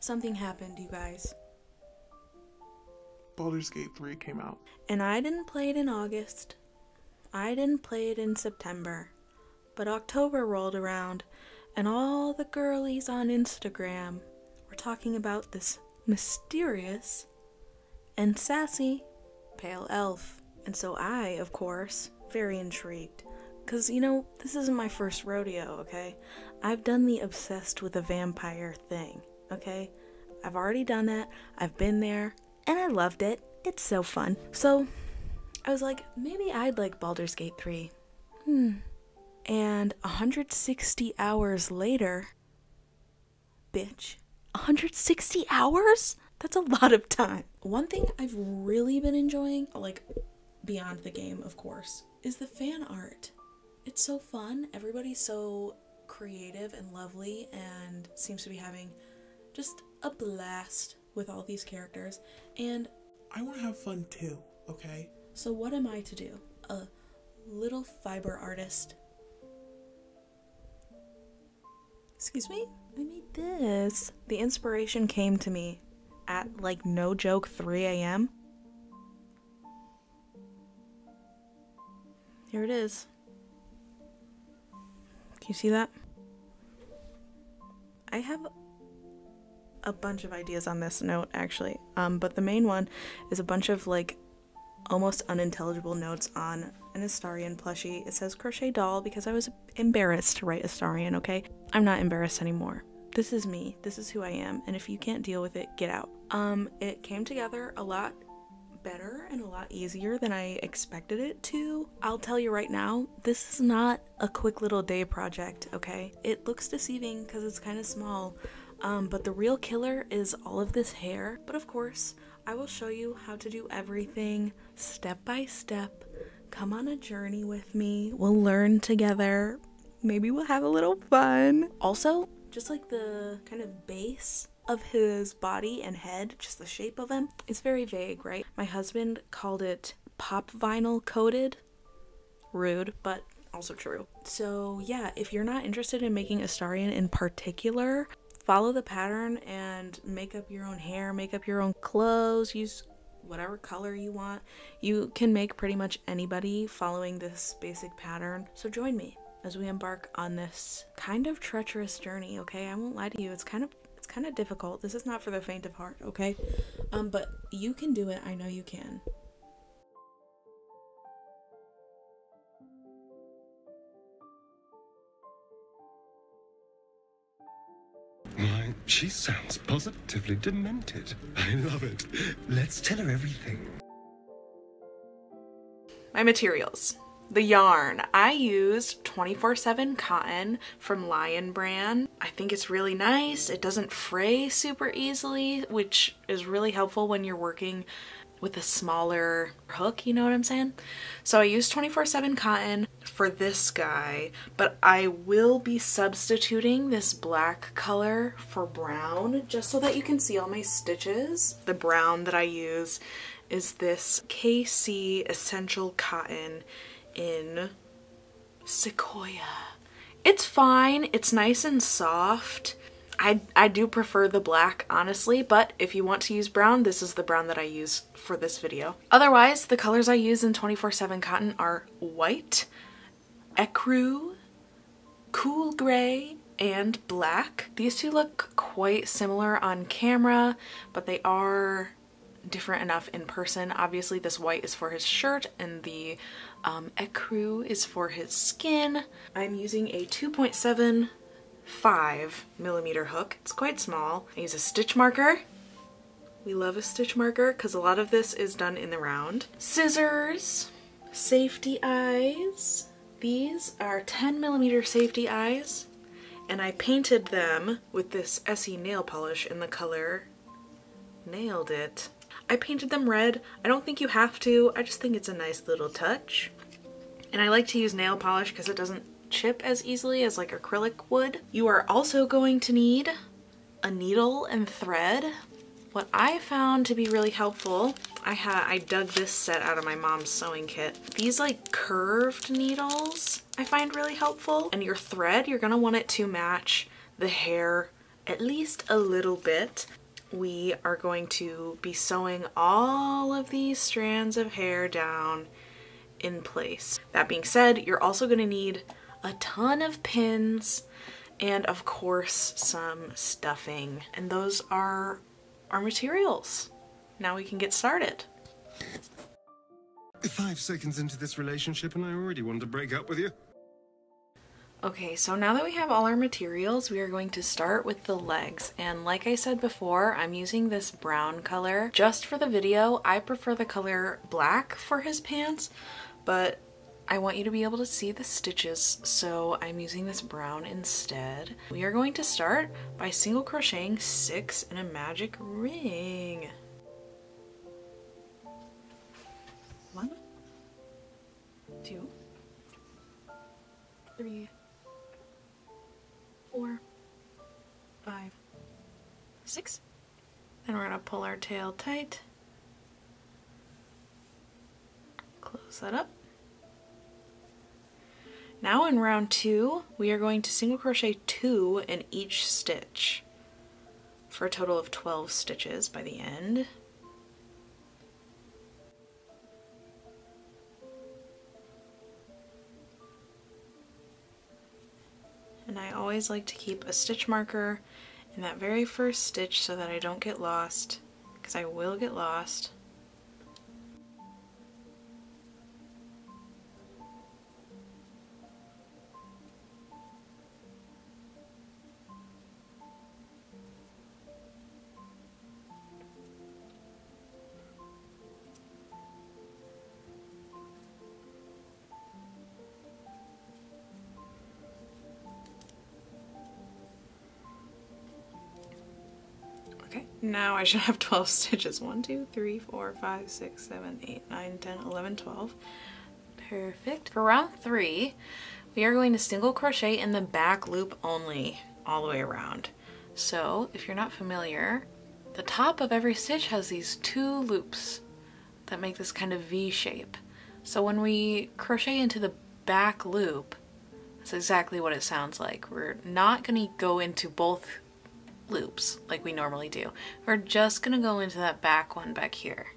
Something happened, you guys. Baldur's Gate 3 came out. And I didn't play it in August. I didn't play it in September. But October rolled around, and all the girlies on Instagram were talking about this mysterious and sassy pale elf. And so I, of course, very intrigued. Because, you know, this isn't my first rodeo, okay? I've done the obsessed with a vampire thing. Okay, I've already done that, I've been there, and I loved it. It's so fun. So I was like, maybe I'd like Baldur's Gate 3. And 160 hours later, bitch, 160 hours? That's a lot of time. One thing I've really been enjoying, like beyond the game, of course, is the fan art. It's so fun. Everybody's so creative and lovely and seems to be having just a blast with all these characters, and I want to have fun too, okay? So what am I to do? A little fiber artist. Excuse me? I made this. The inspiration came to me at, like, no joke, 3 a.m. Here it is. Can you see that? I have a bunch of ideas on this note, actually, but the main one is a bunch of, like, almost unintelligible notes on an Astarion plushie. It says crochet doll because I was embarrassed to write Astarion, okay? I'm not embarrassed anymore. This is me. This is who I am, and if you can't deal with it, get out. It came together a lot better and a lot easier than I expected it to. I'll tell you right now, this is not a quick little day project, okay? It looks deceiving because it's kind of small, but the real killer is all of this hair. But of course, I will show you how to do everything step by step. Come on a journey with me. We'll learn together. Maybe we'll have a little fun. Also, just like the kind of base of his body and head, just the shape of him, it's very vague, right? My husband called it pop vinyl coated. Rude, but also true. So yeah, if you're not interested in making Astarion in particular, follow the pattern and make up your own hair, make up your own clothes, use whatever color you want. You can make pretty much anybody following this basic pattern. So join me as we embark on this kind of treacherous journey, okay? I won't lie to you, it's kind of difficult. This is not for the faint of heart, okay? But you can do it. I know you can. She sounds positively demented. I love it. Let's tell her everything. My materials. The yarn. I used 24/7 cotton from Lion Brand. I think it's really nice. It doesn't fray super easily, which is really helpful when you're working with a smaller hook, you know what I'm saying? So I used 24/7 cotton for this guy, but I will be substituting this black color for brown just so that you can see all my stitches. The brown that I use is this KC Essential Cotton in Sequoia. It's fine, it's nice and soft. I do prefer the black, honestly, but if you want to use brown, this is the brown that I use for this video. Otherwise, the colors I use in 24/7 cotton are white, ecru, cool gray, and black. These two look quite similar on camera, but they are different enough in person. Obviously, this white is for his shirt and the ecru is for his skin. I'm using a 2.75mm hook. It's quite small. I use a stitch marker. We love a stitch marker because a lot of this is done in the round. Scissors, safety eyes. These are 10mm safety eyes, and I painted them with this Essie nail polish in the color Nailed It. I painted them red. I don't think you have to. I just think it's a nice little touch. And I like to use nail polish because it doesn't chip as easily as like acrylic would. You are also going to need a needle and thread. What I found to be really helpful, I dug this set out of my mom's sewing kit. These like curved needles I find really helpful. And your thread, you're gonna want it to match the hair at least a little bit. We are going to be sewing all of these strands of hair down in place. That being said, you're also going to need a ton of pins and of course some stuffing. And those are our materials. Now we can get started. 5 seconds into this relationship and I already wanted to break up with you. Okay, so now that we have all our materials, we are going to start with the legs. And like I said before, I'm using this brown color. Just for the video, I prefer the color black for his pants, but I want you to be able to see the stitches, so I'm using this brown instead. We are going to start by single crocheting 6 in a magic ring. 1, 2, 3, 4, 5, 6. Then we're gonna pull our tail tight, close that up. Now in round 2, we are going to single crochet 2 in each stitch for a total of 12 stitches by the end. And I always like to keep a stitch marker in that very first stitch so that I don't get lost, because I will get lost. Now I should have 12 stitches. 1, 2, 3, 4, 5, 6, 7, 8, 9, 10, 11, 12. Perfect. For round 3, we are going to single crochet in the back loop only, all the way around. So if you're not familiar, the top of every stitch has these 2 loops that make this kind of V shape. So when we crochet into the back loop, that's exactly what it sounds like. We're not going to go into both loops like we normally do. We're just gonna go into that back one back here.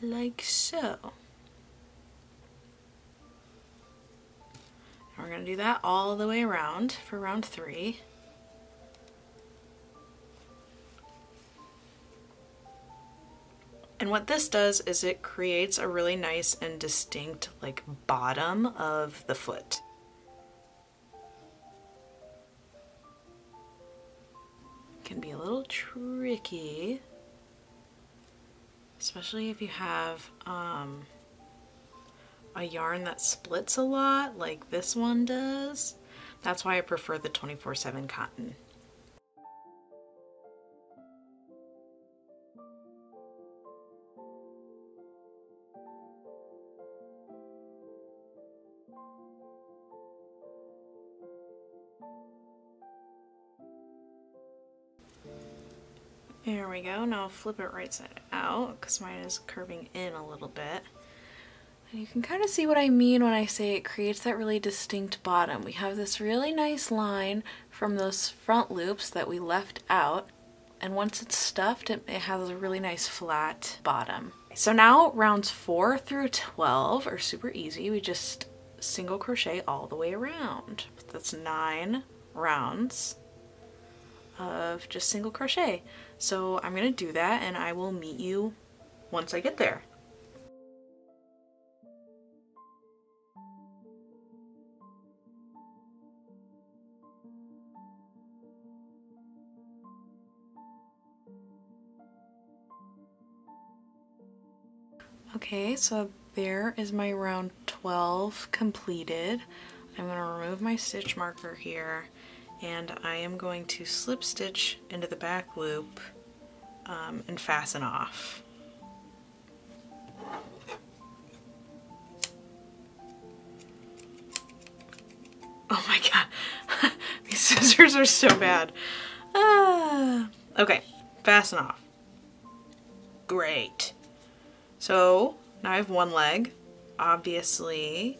Like so. And we're gonna do that all the way around for round 3. And what this does is it creates a really nice and distinct like bottom of the foot. Can be a little tricky, especially if you have a yarn that splits a lot like this one does. That's why I prefer the 24/7 cotton. There we go. Now I'll flip it right side out because mine is curving in a little bit. And you can kind of see what I mean when I say it creates that really distinct bottom. We have this really nice line from those front loops that we left out, and once it's stuffed, it has a really nice flat bottom. So now rounds 4 through 12 are super easy. We just single crochet all the way around. That's 9 rounds of just single crochet. So I'm gonna do that and I will meet you once I get there. Okay, so there is my round 12 completed. I'm gonna remove my stitch marker here, and I am going to slip stitch into the back loop and fasten off. Oh my god, these scissors are so bad. Okay, fasten off. Great. So now I have one leg. Obviously,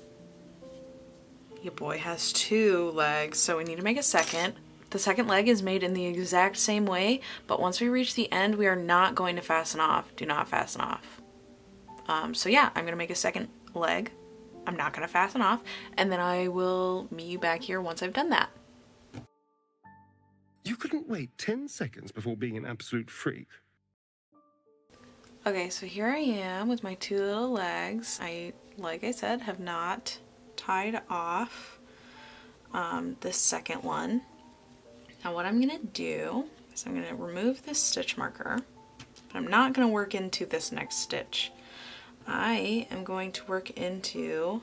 your boy has two legs, so we need to make a second. The second leg is made in the exact same way, but once we reach the end, we are not going to fasten off. Do not fasten off. So yeah, I'm gonna make a second leg. I'm not gonna fasten off, and then I will meet you back here once I've done that. You couldn't wait 10 seconds before being an absolute freak. Okay, so here I am with my two little legs. I, like I said, have not tied off the second one. Now what I'm gonna do is I'm gonna remove this stitch marker, but I'm not gonna work into this next stitch. I am going to work into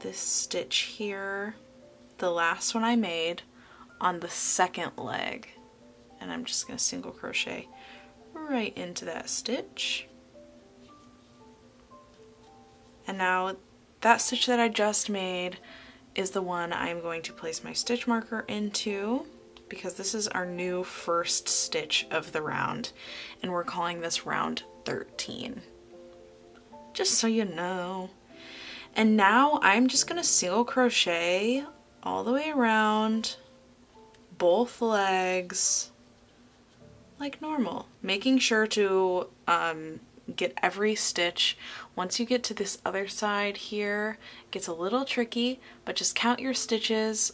this stitch here, the last one I made on the second leg, and I'm just gonna single crochet right into that stitch. And now that stitch that I just made is the one I'm going to place my stitch marker into, because this is our new first stitch of the round, and we're calling this round 13. Just so you know. And now I'm just gonna single crochet all the way around both legs like normal, making sure to get every stitch. Once you get to this other side here, it gets a little tricky, but just count your stitches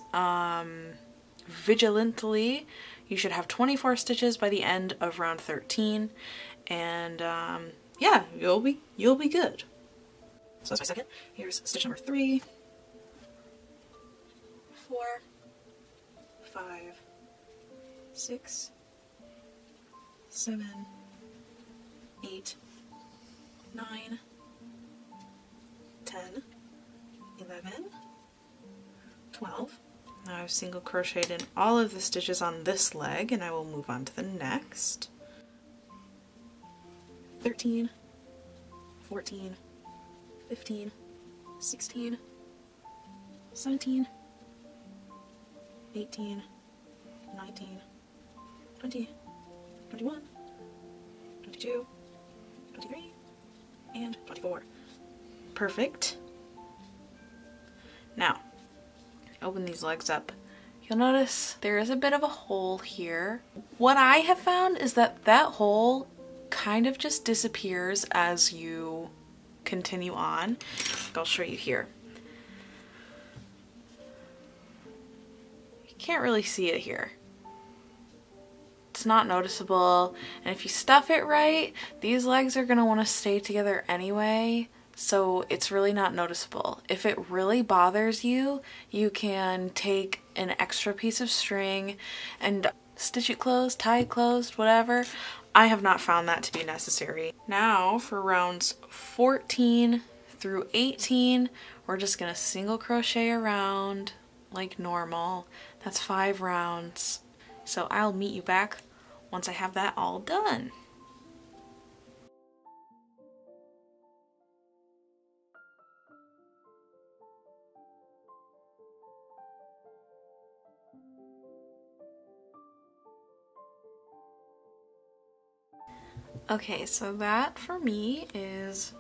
vigilantly. You should have 24 stitches by the end of round 13, and yeah, you'll be good. So that's my second. Here's stitch number 3, 4, 5, 6, 7, 8, 9, 10, 11, 12. Now I've single crocheted in all of the stitches on this leg, and I will move on to the next. 13, 14, 15, 16, 17, 18, 19, 20, 21, 22, 23, and 24. Perfect. Now, open these legs up. You'll notice there is a bit of a hole here. What I have found is that that hole kind of just disappears as you continue on. I'll show you here. You can't really see it here. It's not noticeable, and if you stuff it right, these legs are gonna want to stay together anyway, so it's really not noticeable. If it really bothers you, you can take an extra piece of string and stitch it closed, tie it closed, whatever. I have not found that to be necessary. Now for rounds 14 through 18, we're just gonna single crochet around like normal. That's 5 rounds. So I'll meet you back once I have that all done. Okay, so that for me is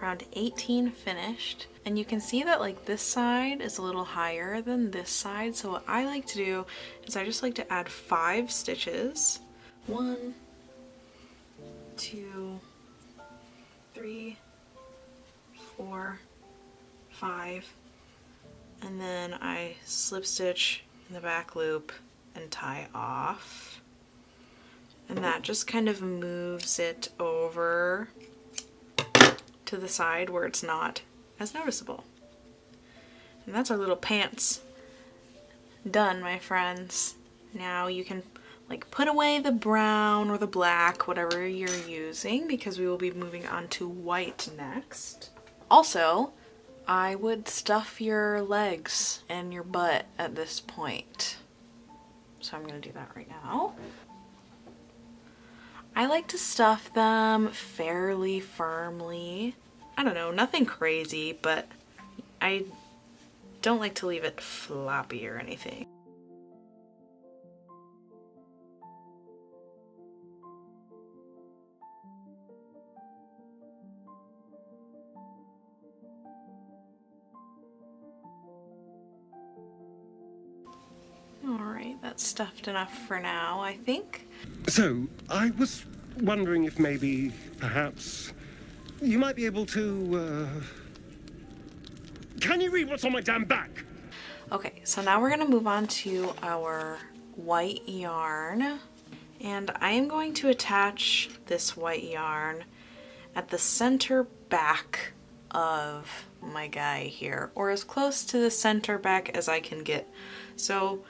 round 18 finished, and you can see that like this side is a little higher than this side, so what I like to do is I just like to add 5 stitches. 1, 2, 3, 4, 5, and then I slip stitch in the back loop and tie off. And that just kind of moves it over to the side where it's not as noticeable. And that's our little pants done, my friends. Now you can like put away the brown or the black, whatever you're using, because we will be moving on to white next. Also, I would stuff your legs and your butt at this point. So I'm gonna do that right now. I like to stuff them fairly firmly. I don't know, nothing crazy, but I don't like to leave it floppy or anything. Alright, that's stuffed enough for now, I think. So, I was wondering if maybe, perhaps, you might be able to, Can you read what's on my damn back? Okay, so now we're gonna move on to our white yarn. And I am going to attach this white yarn at the center back of my guy here, or as close to the center back as I can get. So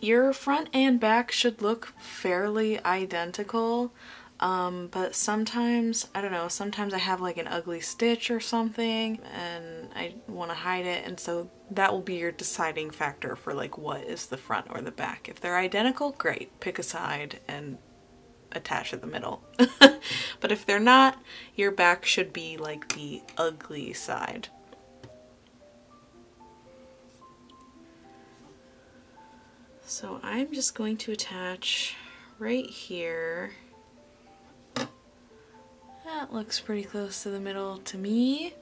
your front and back should look fairly identical, but sometimes, I don't know, sometimes I have like an ugly stitch or something and I want to hide it, and so that will be your deciding factor for like what is the front or the back. If they're identical, great, pick a side and attach at the middle. But if they're not, your back should be like the ugly side. So I'm just going to attach right here. That looks pretty close to the middle to me.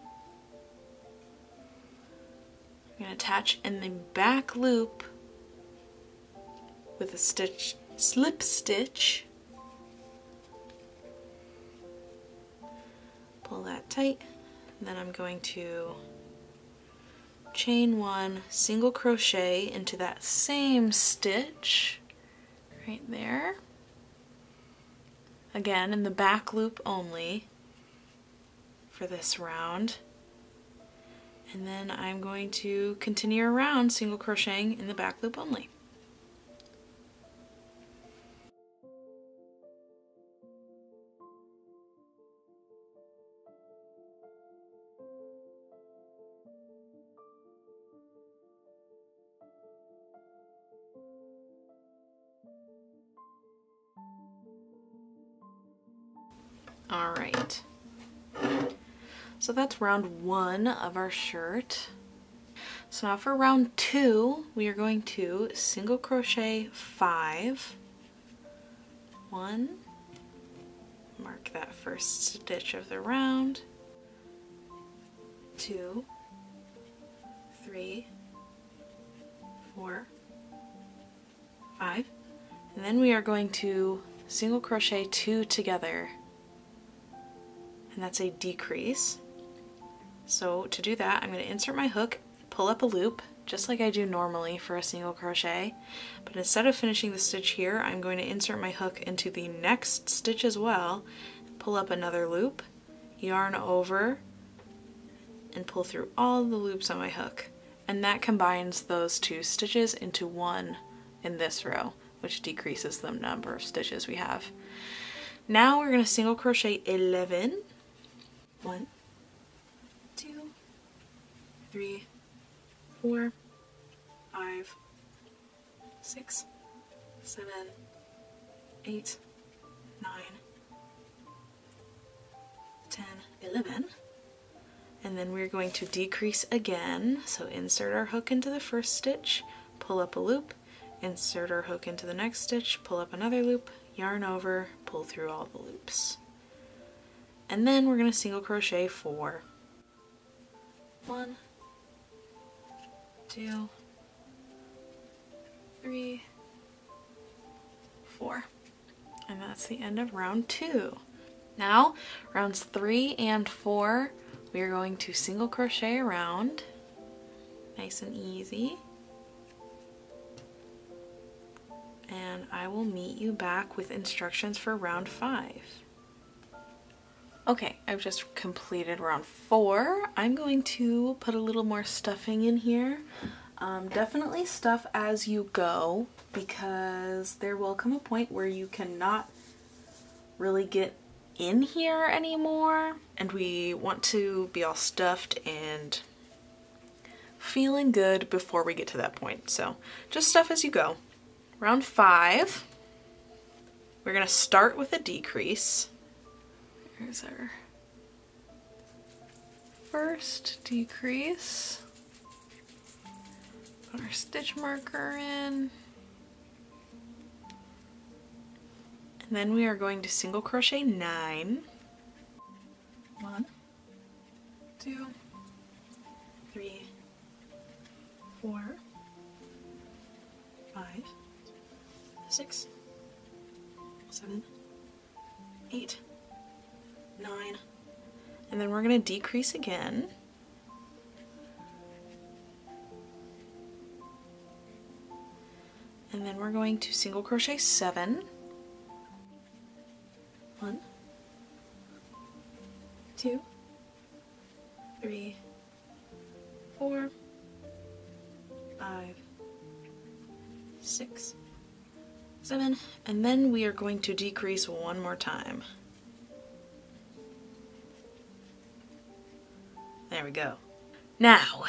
I'm gonna attach in the back loop with a stitch, slip stitch. Pull that tight, and then I'm going to chain one, single crochet into that same stitch right there. Again, in the back loop only for this round. And then I'm going to continue around single crocheting in the back loop only. All right, so that's round one of our shirt. So now for round two, we are going to single crochet 5. 1, mark that first stitch of the round, 2, 3, 4, 5, and then we are going to single crochet 2 together. And that's a decrease. So to do that, I'm going to insert my hook, pull up a loop, just like I do normally for a single crochet, but instead of finishing the stitch here, I'm going to insert my hook into the next stitch as well, pull up another loop, yarn over, and pull through all the loops on my hook. And that combines those 2 stitches into 1 in this row, which decreases the number of stitches we have. Now we're going to single crochet 11. 1, 2, 3, 4, 5, 6, 7, 8, 9, 10, 11. And then we're going to decrease again. So insert our hook into the first stitch, pull up a loop, insert our hook into the next stitch, pull up another loop, yarn over, pull through all the loops. And then we're going to single crochet 4. 1, 2, 3, 4. And that's the end of round 2. Now, rounds 3 and 4, we are going to single crochet around. Nice and easy. And I will meet you back with instructions for round 5. Okay, I've just completed round 4. I'm going to put a little more stuffing in here. Definitely stuff as you go, because there will come a point where you cannot really get in here anymore, and we want to be all stuffed and feeling good before we get to that point. So just stuff as you go. Round 5, we're going to start with a decrease. There's our first decrease. Put our stitch marker in. And then we are going to single crochet 9. 1, 2, 3, 4, 5, 6, 7, 8, 9. And then we're going to decrease again. And then we're going to single crochet 7. 1, 2, 3, 4, 5, 6, 7. And then we are going to decrease one more time. There we go. Now,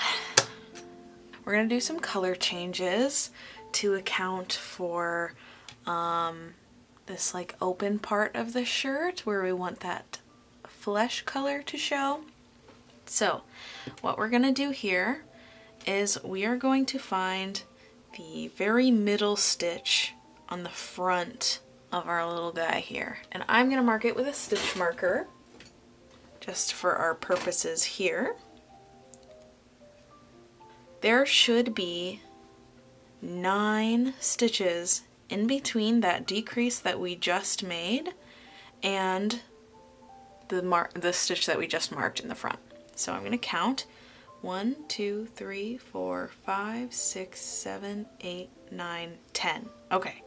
we're going to do some color changes to account for this like open part of the shirt where we want that flesh color to show. So what we're going to do here is we are going to find the very middle stitch on the front of our little guy here. And I'm going to mark it with a stitch marker just for our purposes here. There should be 9 stitches in between that decrease that we just made and the stitch that we just marked in the front. So I'm going to count 1, 2, 3, 4, 5, 6, 7, 8, 9, 10. Okay,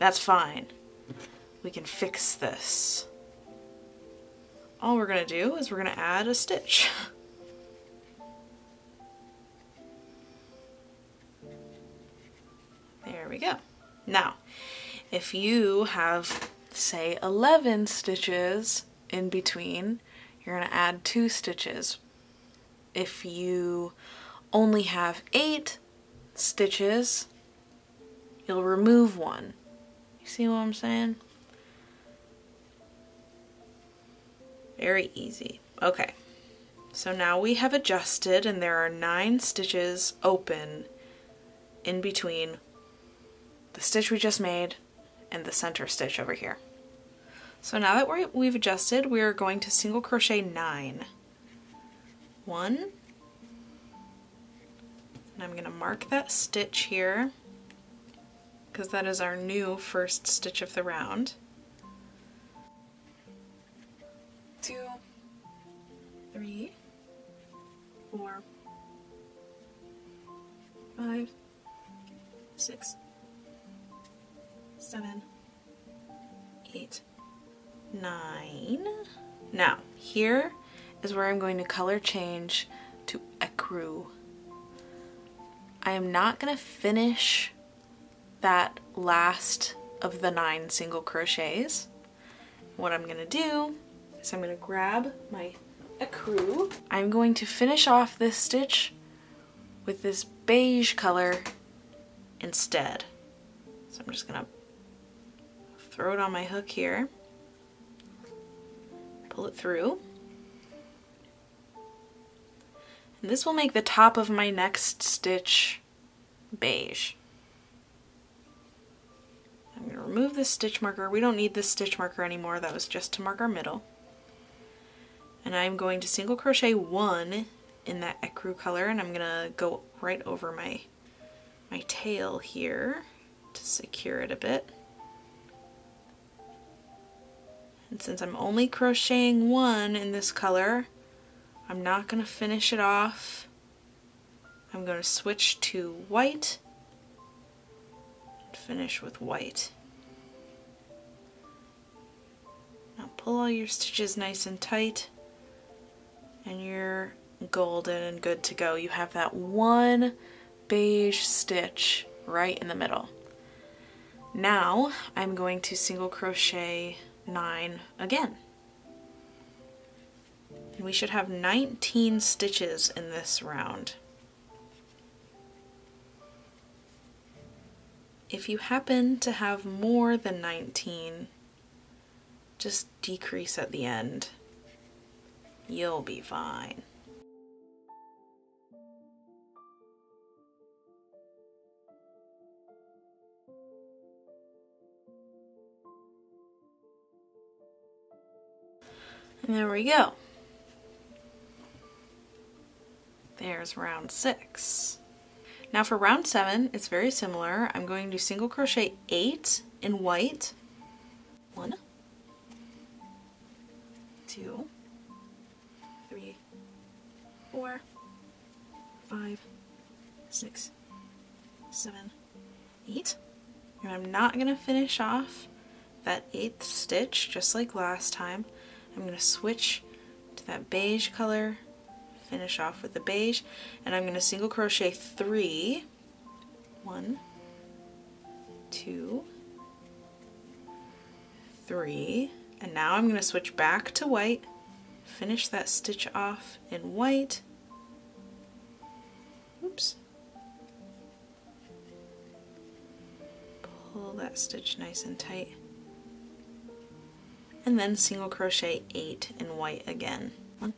that's fine. We can fix this. All we're going to do is we're going to add a stitch. There we go. Now, if you have, say, 11 stitches in between, you're going to add 2 stitches. If you only have 8 stitches, you'll remove 1. You see what I'm saying? Very easy. Okay, so now we have adjusted and there are 9 stitches open in between the stitch we just made and the center stitch over here. So now that we've adjusted, we're going to single crochet 9. 1, and I'm going to mark that stitch here because that is our new first stitch of the round. 2, 3, 4, 5, 6, 7, 8, 9. Now, here is where I'm going to color change to ecru. I am not going to finish that last of the 9 single crochets. What I'm going to do is I'm going to grab my ecru. I'm going to finish off this stitch with this beige color instead. So I'm just going to throw it on my hook here, pull it through. This will make the top of my next stitch beige. I'm going to remove this stitch marker. We don't need this stitch marker anymore. That was just to mark our middle. And I'm going to single crochet 1 in that ecru color, and I'm going to go right over my tail here to secure it a bit. And since I'm only crocheting 1 in this color, I'm not going to finish it off. I'm going to switch to white and finish with white. Now pull all your stitches nice and tight and you're golden and good to go. You have that one beige stitch right in the middle. Now I'm going to single crochet 9 again. And we should have 19 stitches in this round. If you happen to have more than 19, just decrease at the end. You'll be fine. And there we go. There's round 6. Now for round 7, it's very similar. I'm going to single crochet 8 in white. 1, 2, 3, 4, 5, 6, 7, 8. And I'm not going to finish off that 8th stitch just like last time. I'm going to switch to that beige color, finish off with the beige, and I'm going to single crochet 3. 1, 2, 3, and now I'm going to switch back to white, finish that stitch off in white. Oops. Pull that stitch nice and tight, and then single crochet 8 in white again. 1,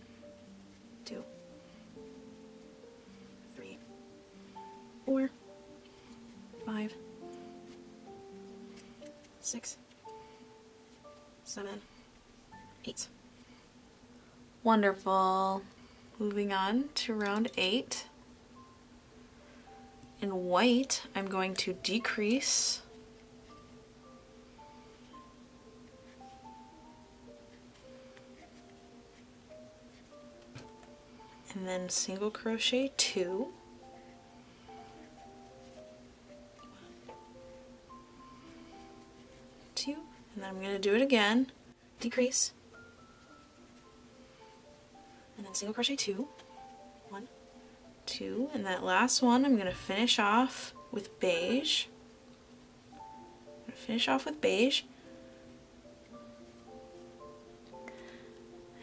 2, 3, 4, 5, 6, 7, 8. Wonderful. Moving on to round 8. In white, I'm going to decrease and then single crochet 2. 2, and then I'm going to do it again. Decrease, and then single crochet 2. 1, 2, and that last one I'm going to finish off with beige.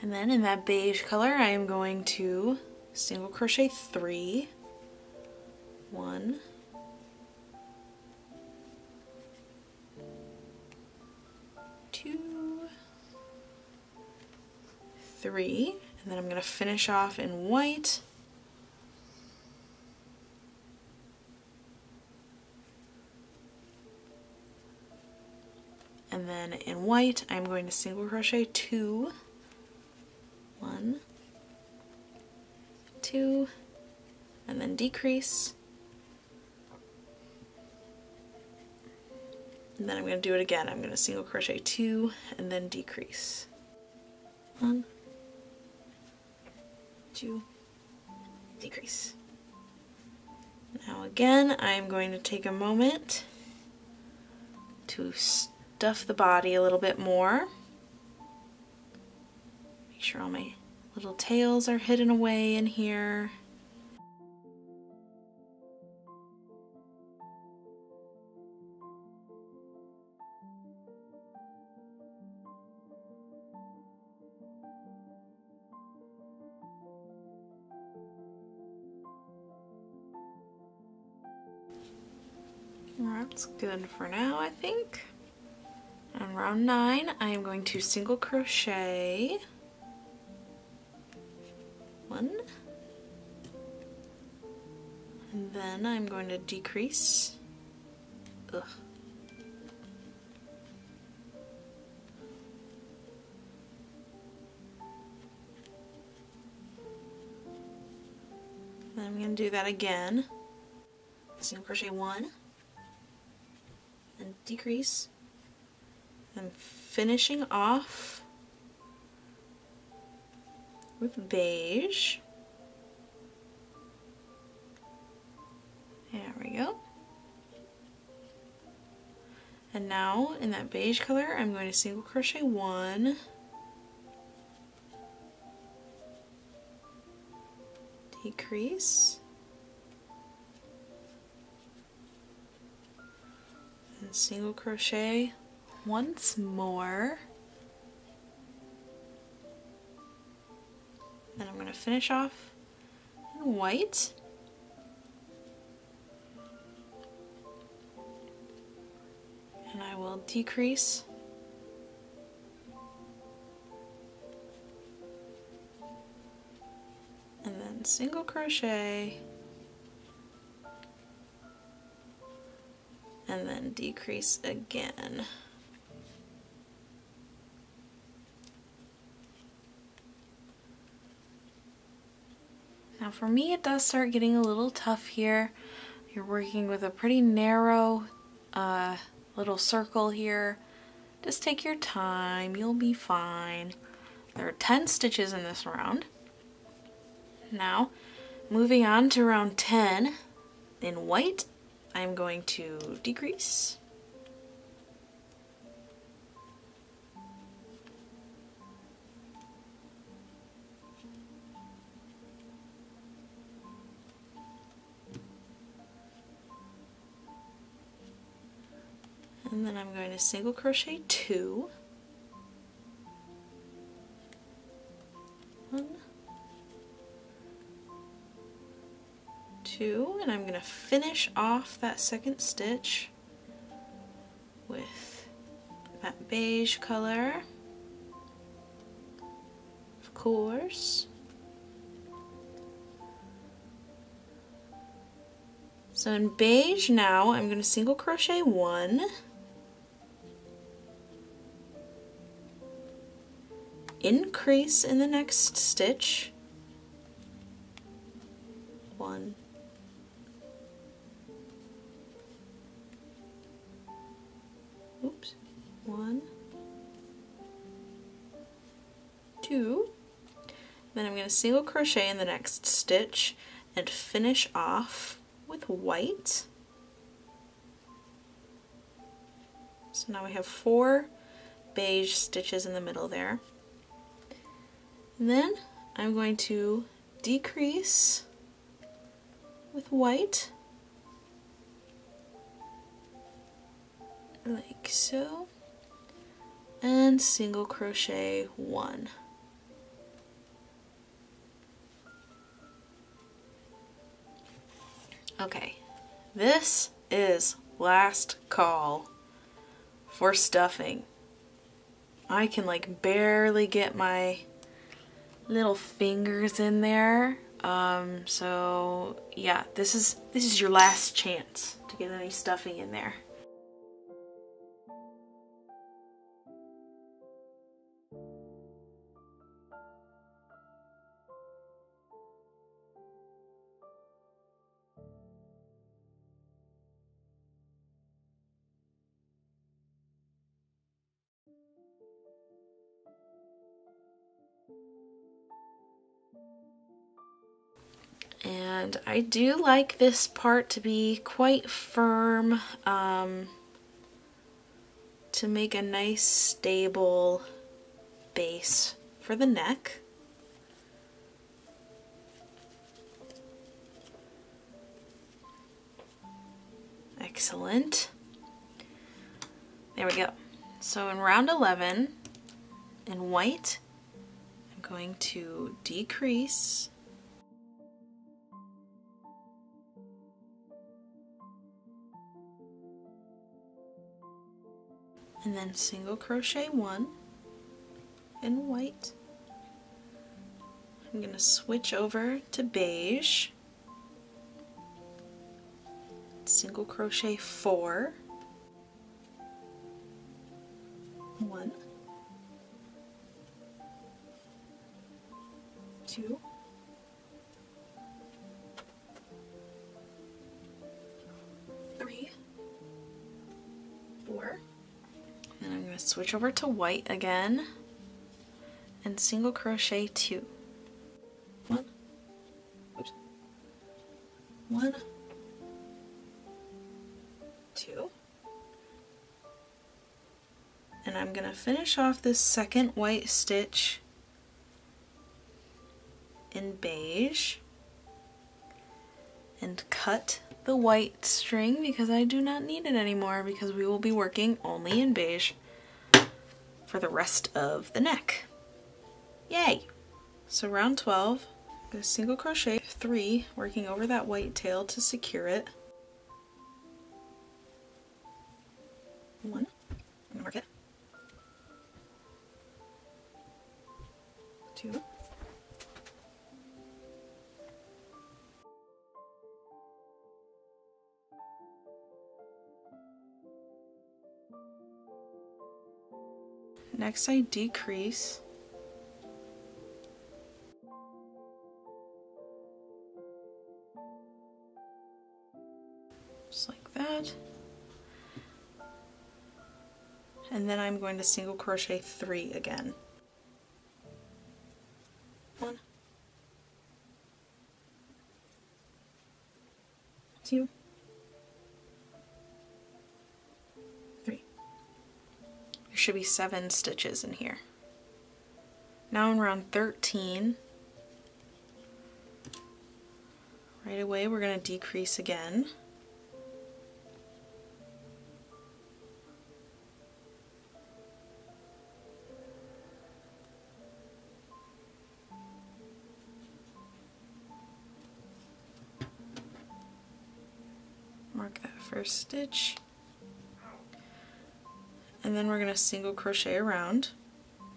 And then in that beige color, I am going to single crochet 3. 1, 2, 3, and then I'm going to finish off in white. And then in white, I'm going to single crochet 2. 1, 2, and then decrease. And then I'm going to do it again. I'm going to single crochet 2 and then decrease. 1, 2, decrease. Now again, I'm going to take a moment to stuff the body a little bit more. Make sure all my little tails are hidden away in here. That's good for now, I think. On round 9, I am going to single crochet 1, and then I'm going to decrease. Then I'm going to do that again. Single crochet 1, and decrease. I'm finishing off with beige. There we go. And now in that beige color, I'm going to single crochet 1, decrease, and single crochet once more. Then I'm going to finish off in white. And I will decrease. And then single crochet. And then decrease again. Now for me, it does start getting a little tough here. You're working with a pretty narrow little circle here. Just take your time, you'll be fine. There are 10 stitches in this round. Now, moving on to round 10 in white, I'm going to decrease. And then I'm going to single crochet 2. 1, 2, and I'm going to finish off that second stitch with that beige color, of course. So in beige now, I'm going to single crochet 1. Increase in the next stitch, 1, oops, 1, 2, then I'm going to single crochet in the next stitch and finish off with white. So now we have 4 beige stitches in the middle there. And then I'm going to decrease with white, like so, and single crochet 1. Okay, this is last call for stuffing. I can like barely get my little fingers in there, so yeah, this is your last chance to get any stuffing in there. And I do like this part to be quite firm, to make a nice stable base for the neck. Excellent. There we go. So in round 11, in white, I'm going to decrease. And then single crochet 1 in white. I'm going to switch over to beige. Single crochet 4. 1. 2. 3. 4. And I'm going to switch over to white again and single crochet 2. 1, oops, 1, 2, and I'm going to finish off this second white stitch in beige and cut the white string because I do not need it anymore, because we will be working only in beige for the rest of the neck. Yay! So round 12, I'm going to single crochet 3, working over that white tail to secure it. 1, and mark it. 2. 3. Next I decrease, Just like that. And then I'm going to single crochet 3 again. 1, 2, 3. There should be 7 stitches in here. Now I'm around 13. Right away we're going to decrease again. First stitch, and then we're going to single crochet around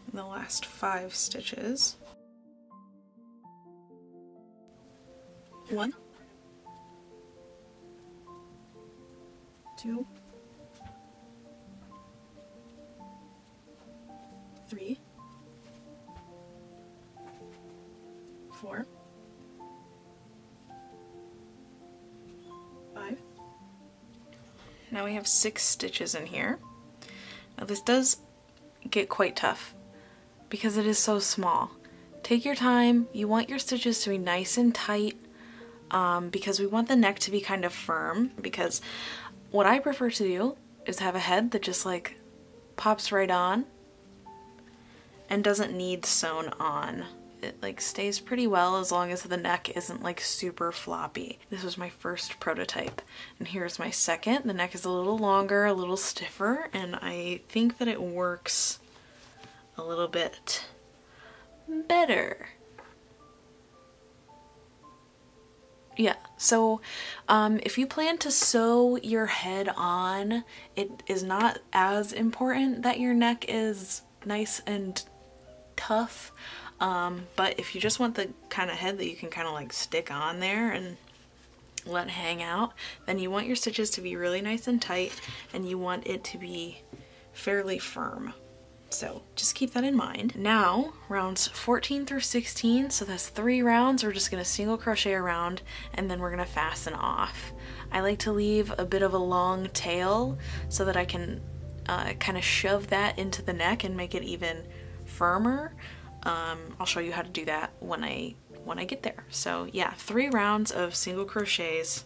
in the last 5 stitches. 1, 2, 3, 4. Now we have 6 stitches in here. Now this does get quite tough because it is so small. Take your time. You want your stitches to be nice and tight because we want the neck to be kind of firm, because what I prefer to do is have a head that just like pops right on and doesn't need sewn on. It like stays pretty well as long as the neck isn't like super floppy. This was my first prototype and here's my second. The neck is a little longer, a little stiffer, and I think that it works a little bit better. Yeah, so if you plan to sew your head on, it is not as important that your neck is nice and tough. But if you just want the kind of head that you can kind of like stick on there and let hang out, then you want your stitches to be really nice and tight and you want it to be fairly firm. So just keep that in mind. Now rounds 14 through 16, so that's 3 rounds, we're just going to single crochet around and then we're going to fasten off. I like to leave a bit of a long tail so that I can kind of shove that into the neck and make it even firmer. I'll show you how to do that when I get there. So yeah, 3 rounds of single crochets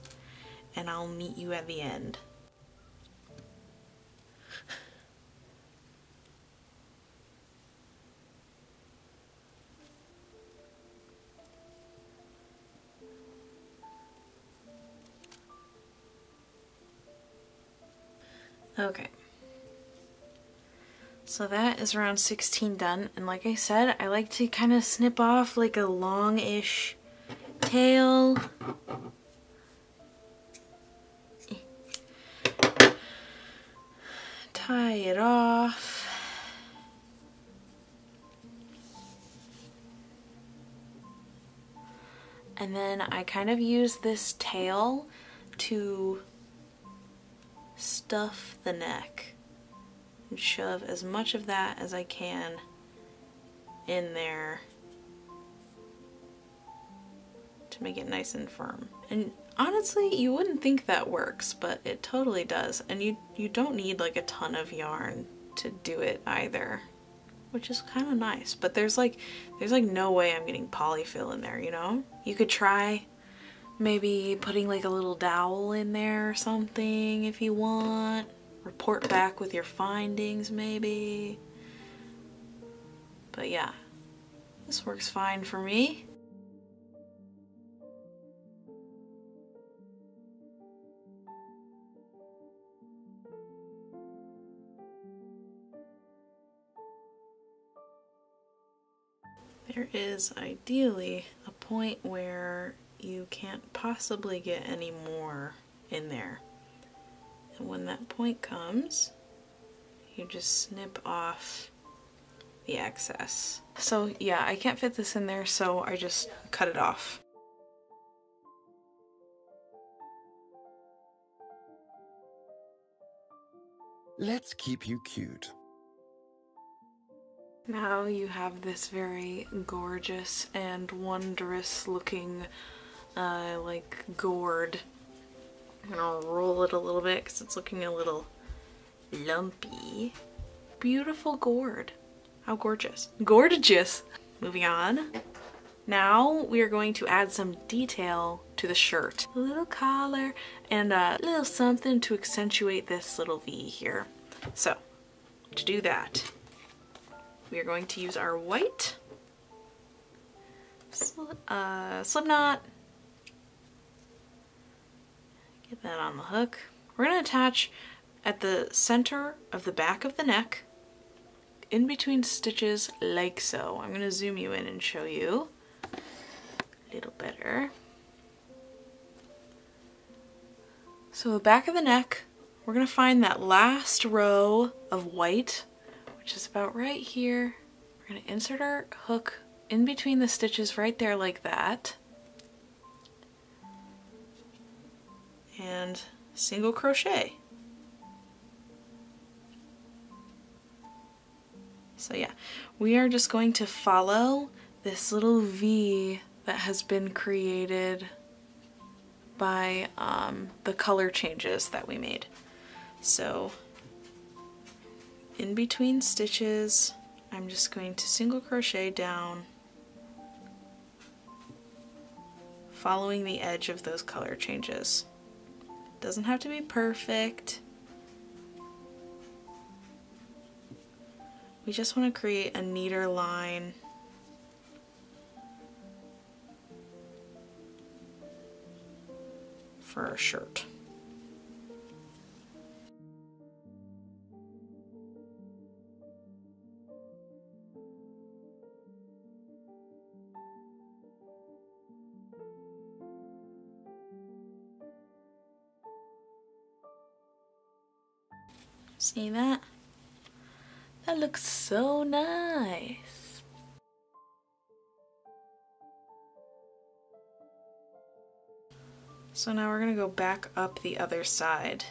and I'll meet you at the end. Okay. So that is round 16 done, and like I said, I like to kind of snip off like a long-ish tail. Tie it off. And then I kind of use this tail to stuff the neck. And shove as much of that as I can in there to make it nice and firm. And honestly, you wouldn't think that works, but it totally does. And you don't need like a ton of yarn to do it either, which is kind of nice. But there's like no way I'm getting polyfill in there, you know? You could try maybe putting like a little dowel in there or something if you want. Report back with your findings maybe, but yeah, this works fine for me. There is ideally a point where you can't possibly get any more in there. And when that point comes, you just snip off the excess. So yeah, I can't fit this in there, so I just cut it off. Let's keep you cute. Now you have this very gorgeous and wondrous looking like gourd. And I'll roll it a little bit because it's looking a little lumpy. Beautiful gourd. How gorgeous. Gorgeous! Moving on. Now we are going to add some detail to the shirt. A little collar and a little something to accentuate this little V here. So to do that, we are going to use our white slip knot. Get that on the hook. We're going to attach at the center of the back of the neck in between stitches like so. I'm going to zoom you in and show you a little better. So the back of the neck, we're going to find that last row of white, which is about right here. We're going to insert our hook in between the stitches right there like that. And single crochet. So yeah, we are just going to follow this little V that has been created by the color changes that we made. So in between stitches, I'm just going to single crochet down, following the edge of those color changes. Doesn't have to be perfect. We just want to create a neater line. For our shirt. See that? That looks so nice. So now we're going to go back up the other side.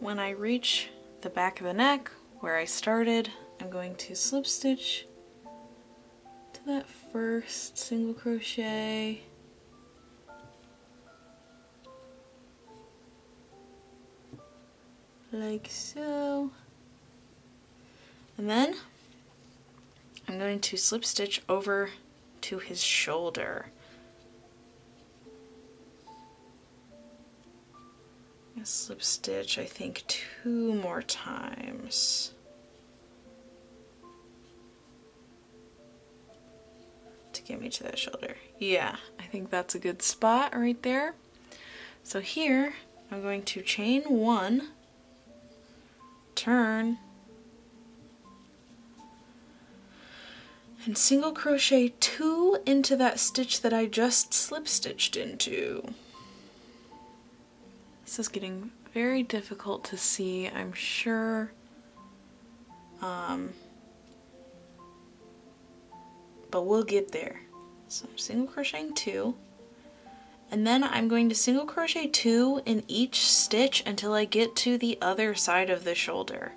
When I reach the back of the neck where I started, I'm going to slip stitch to that first single crochet. Like so. And then I'm going to slip stitch over to his shoulder. Slip stitch, I think, 2 more times to get me to that shoulder. Yeah, I think that's a good spot right there. So here, I'm going to chain 1, turn, and single crochet 2 into that stitch that I just slip stitched into. This is getting very difficult to see, I'm sure. But we'll get there. So I'm single crocheting 2, and then I'm going to single crochet 2 in each stitch until I get to the other side of the shoulder.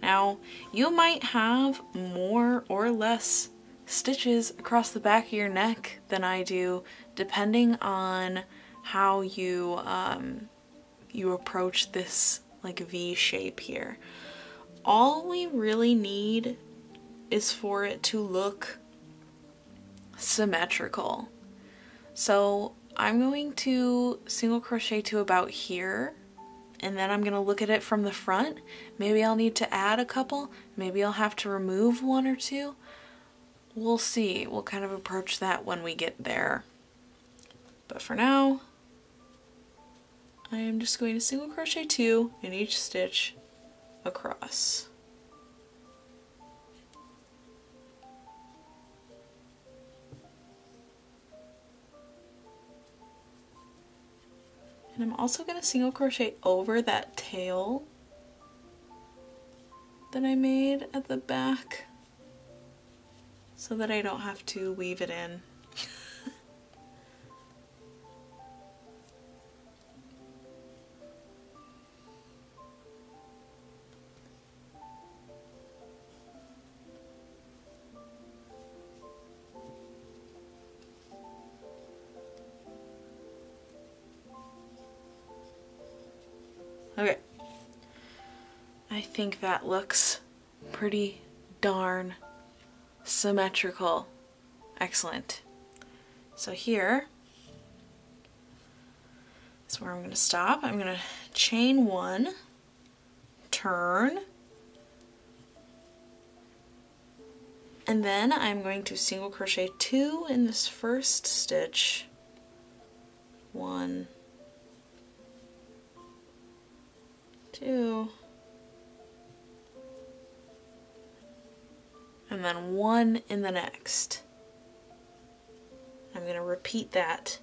Now, you might have more or less stitches across the back of your neck than I do, depending on how you you approach this like V shape here. All we really need is for it to look symmetrical. So I'm going to single crochet to about here, and then I'm going to look at it from the front. Maybe I'll need to add a couple, maybe I'll have to remove 1 or 2. We'll see. We'll kind of approach that when we get there. But for now, I am just going to single crochet 2 in each stitch across. And I'm also going to single crochet over that tail that I made at the back so that I don't have to weave it in. Okay, I think that looks pretty darn symmetrical. Excellent. So here is where I'm going to stop. I'm going to chain one, turn, and then I'm going to single crochet two in this first stitch. One, two, and then one in the next. I'm going to repeat that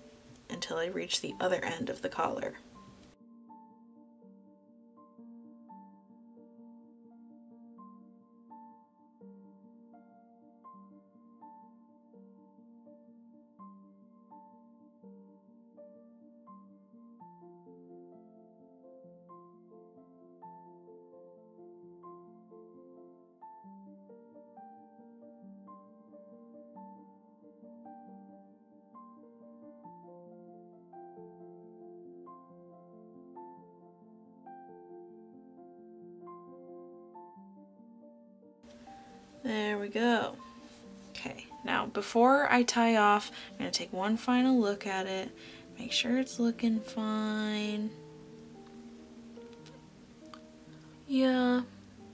until I reach the other end of the collar. There we go. Okay, now before I tie off, I'm going to take one final look at it, make sure it's looking fine. Yeah,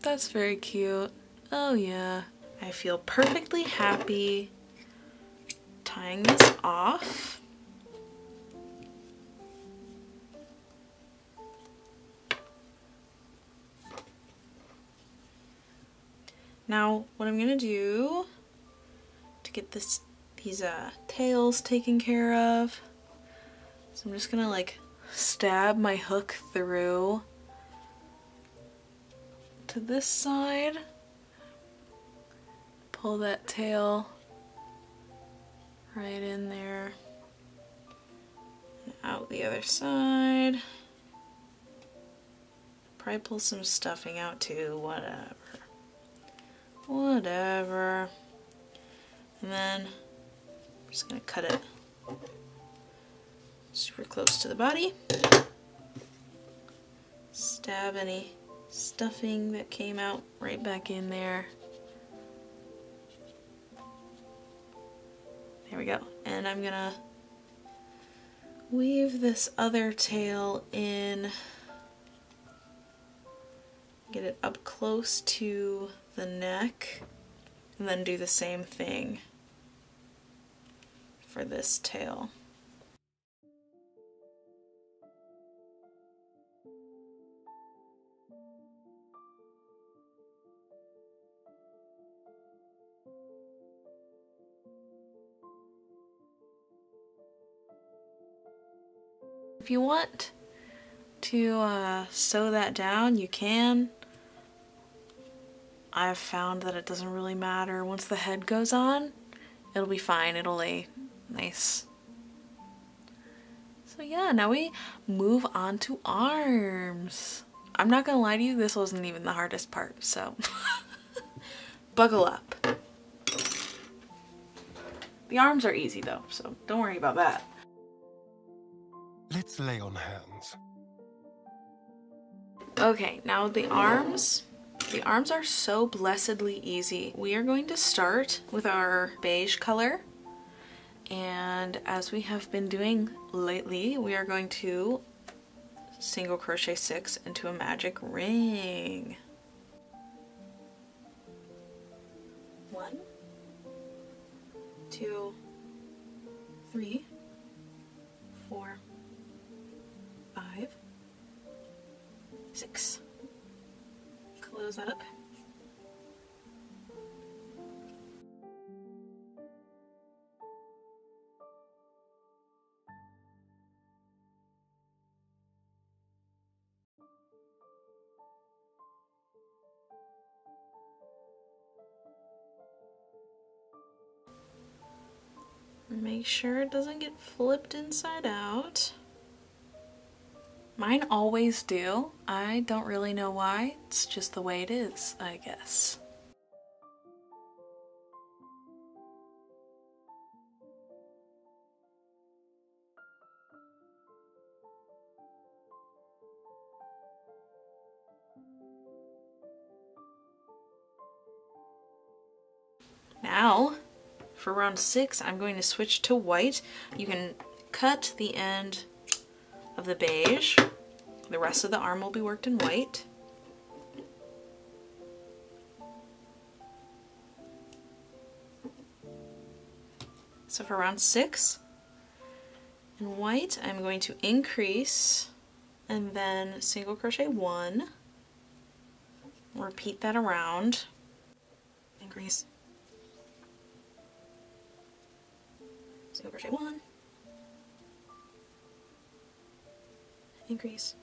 that's very cute. Oh yeah. I feel perfectly happy tying this off. Now, what I'm going to do to get these tails taken care of is I'm just going to like stab my hook through to this side, pull that tail right in there, and out the other side. Probably pull some stuffing out too, whatever. Whatever. And then I'm just going to cut it super close to the body. Stab any stuffing that came out right back in there. There we go. And I'm going to weave this other tail in. Get it up close to the neck, and then do the same thing for this tail. If you want to sew that down, you can. I've found that it doesn't really matter. Once the head goes on, it'll be fine. It'll lay nice. So yeah, now we move on to arms. I'm not gonna lie to you, this wasn't even the hardest part, so buckle up. The arms are easy though, so don't worry about that. Let's lay on hands. Okay, now the arms. The arms are so blessedly easy. We are going to start with our beige color, and as we have been doing lately, we are going to single crochet six into a magic ring. One, two, three, four, five, six. Close that up. Make sure it doesn't get flipped inside out. Mine always do. I don't really know why. It's just the way it is, I guess. Now, for round 6, I'm going to switch to white. You can cut the end of the beige. The rest of the arm will be worked in white. So for round 6, in white, I'm going to increase and then single crochet 1. Repeat that around. Increase. Single crochet 1, increase,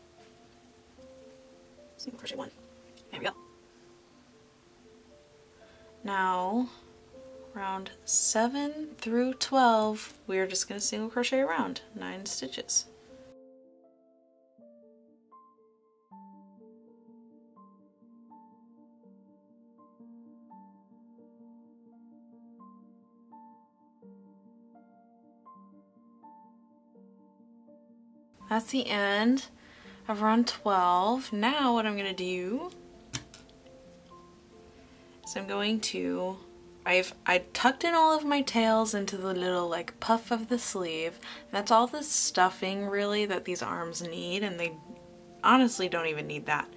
single crochet 1, there we go. Now round 7 through 12 we're just going to single crochet around 9 stitches. That's the end of round 12. Now what I'm going to do is I tucked in all of my tails into the little like puff of the sleeve. That's all the stuffing really that these arms need, and they honestly don't even need that.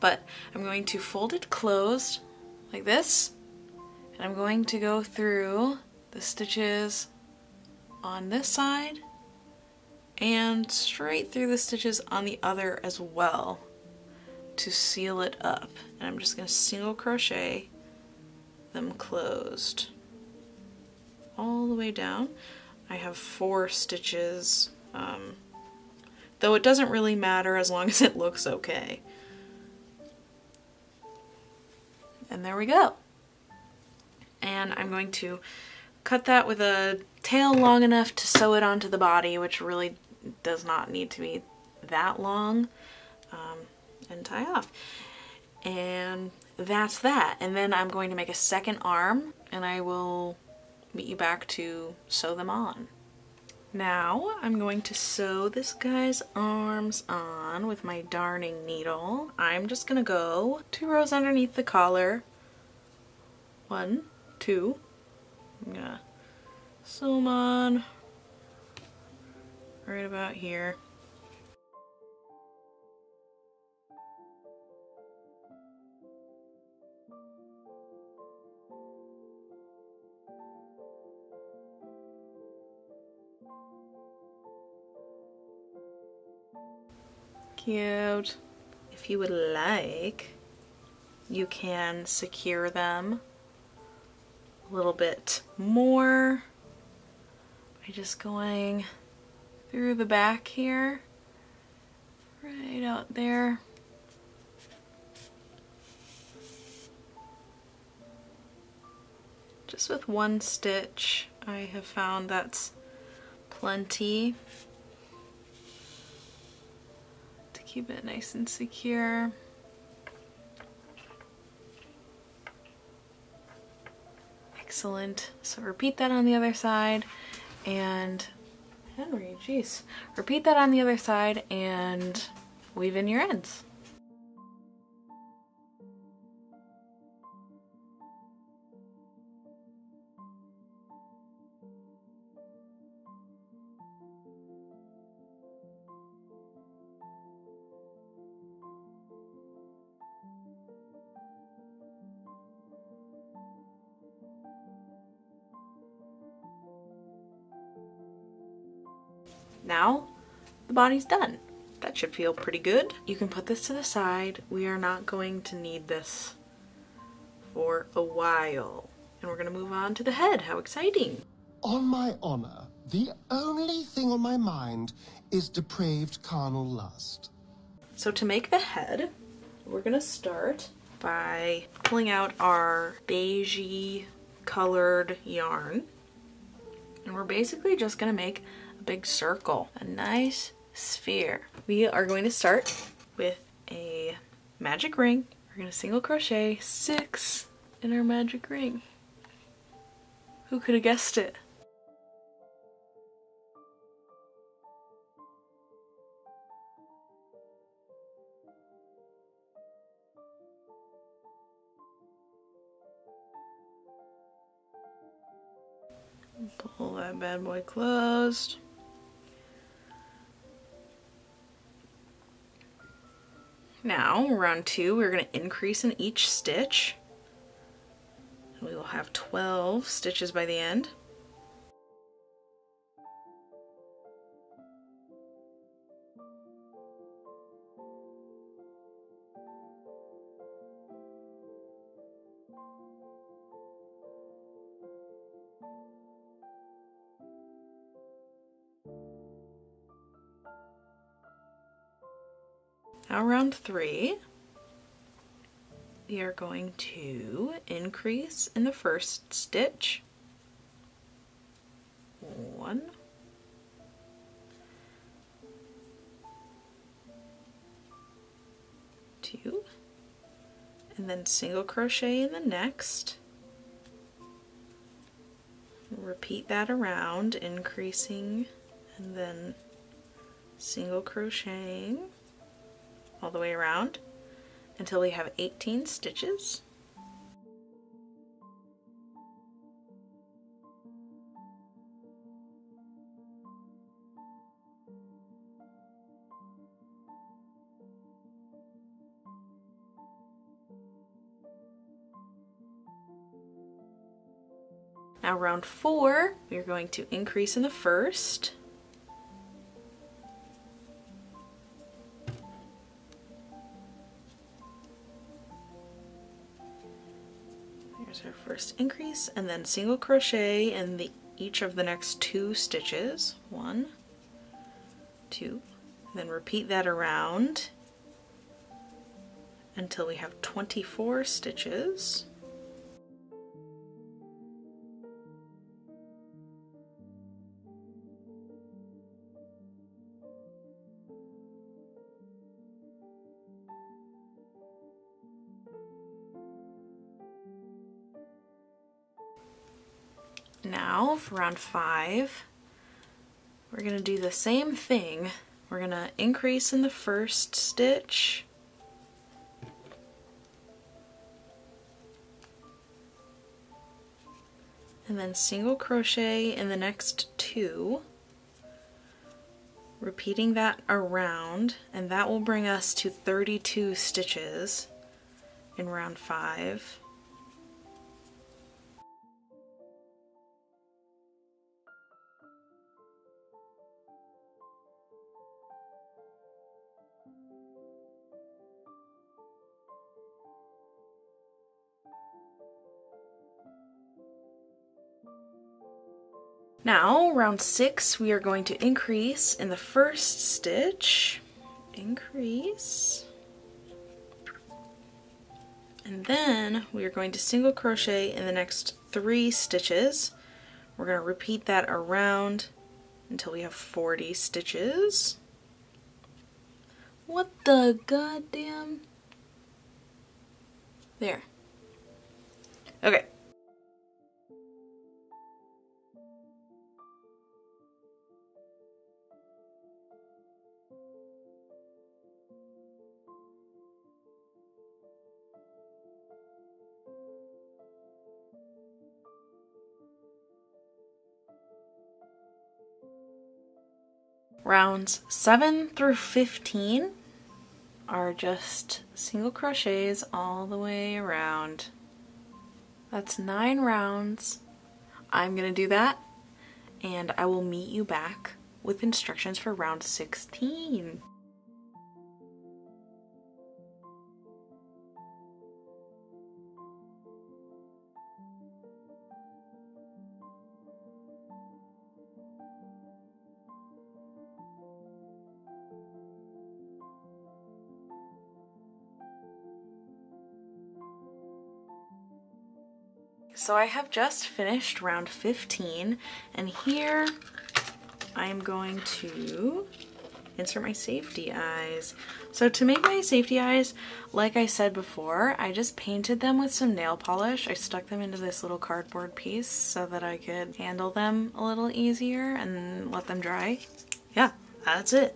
But I'm going to fold it closed like this, and I'm going to go through the stitches on this side and straight through the stitches on the other as well to seal it up. And I'm just going to single crochet them closed all the way down. I have 4 stitches, though it doesn't really matter as long as it looks okay. And there we go. And I'm going to cut that with a tail long enough to sew it onto the body, which really does not need to be that long, and tie off. And that's that. And then I'm going to make a second arm, and I will meet you back to sew them on. Now I'm going to sew this guy's arms on with my darning needle. I'm just gonna go 2 rows underneath the collar. 1, 2. I'm gonna sew them on right about here. Cute. If you would like, you can secure them a little bit more by just going through the back here, right out there. Just with 1 stitch, I have found that's plenty to keep it nice and secure. Excellent. So repeat that on the other side, and Henry, jeez. Repeat that on the other side and weave in your ends. Now the body's done. That should feel pretty good. You can put this to the side. We are not going to need this for a while. And we're going to move on to the head. How exciting. On my honor, the only thing on my mind is depraved carnal lust. So to make the head, we're going to start by pulling out our beigey colored yarn. And and we're basically just gonna make a big circle, a nice sphere. We are going to start with a magic ring. We're gonna single crochet 6 in our magic ring. Who could have guessed it? Pull that bad boy closed. Now, round 2, we're going to increase in each stitch. We will have 12 stitches by the end. Now round 3, we are going to increase in the first stitch, 1, two, and then single crochet in the next. Repeat that around, increasing and then single crocheting all the way around until we have 18 stitches. Now round 4, we're going to increase in the first. Our first increase and then single crochet in each of the next 2 stitches, 1, 2, and then repeat that around until we have 24 stitches. Now for round 5, we're gonna do the same thing. We're gonna increase in the first stitch, and then single crochet in the next 2, repeating that around, and that will bring us to 32 stitches in round 5. Now, round 6, we are going to increase in the first stitch, increase, and then we are going to single crochet in the next 3 stitches. We're going to repeat that around until we have 40 stitches. What the goddamn? There. Okay. Rounds 7 through 15 are just single crochets all the way around. That's 9 rounds. I'm gonna do that, and I will meet you back with instructions for round 16. So I have just finished round 15, and here I am going to insert my safety eyes. So to make my safety eyes, like I said before, I just painted them with some nail polish. I stuck them into this little cardboard piece so that I could handle them a little easier and let them dry. Yeah, that's it.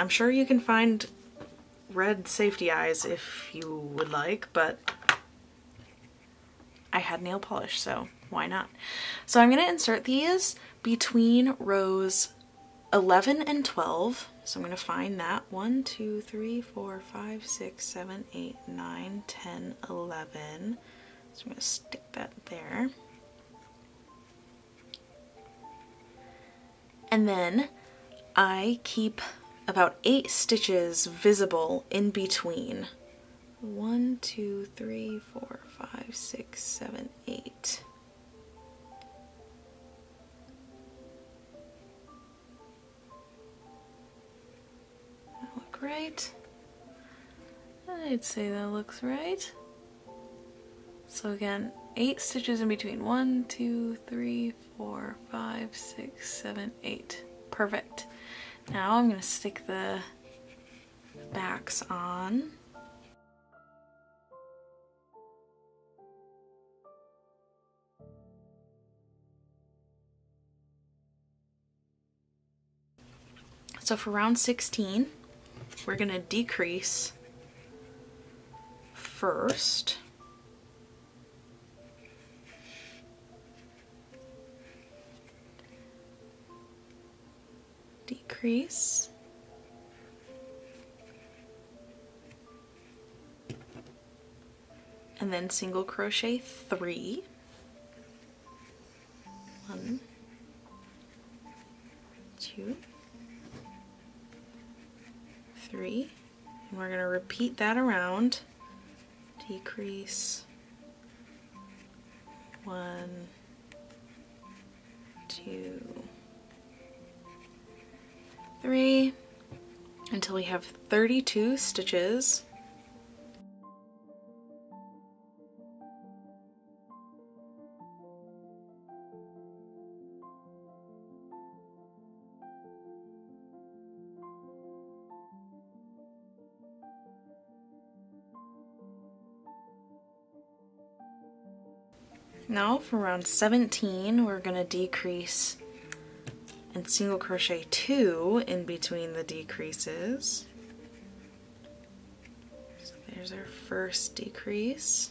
I'm sure you can find red safety eyes if you would like, but I had nail polish, so why not? So I'm going to insert these between rows 11 and 12. So I'm going to find that 1, 2, 3, 4, 5, 6, 7, 8, 9, 10, 11. So I'm going to stick that there. And then I keep about 8 stitches visible in between. 1, 2, 3, 4, 5, 6, 7, 8. That look right? I'd say that looks right. So again, 8 stitches in between. 1, 2, 3, 4, 5, 6, 7, 8. Perfect. Now I'm going to stick the backs on. So for round 16, we're going to decrease first. Decrease. And then single crochet 3. 1, 2, 3, and we're going to repeat that around. Decrease 1, 2, 3 until we have 32 stitches. Now for round 17, we're going to decrease and single crochet 2 in between the decreases. So there's our first decrease.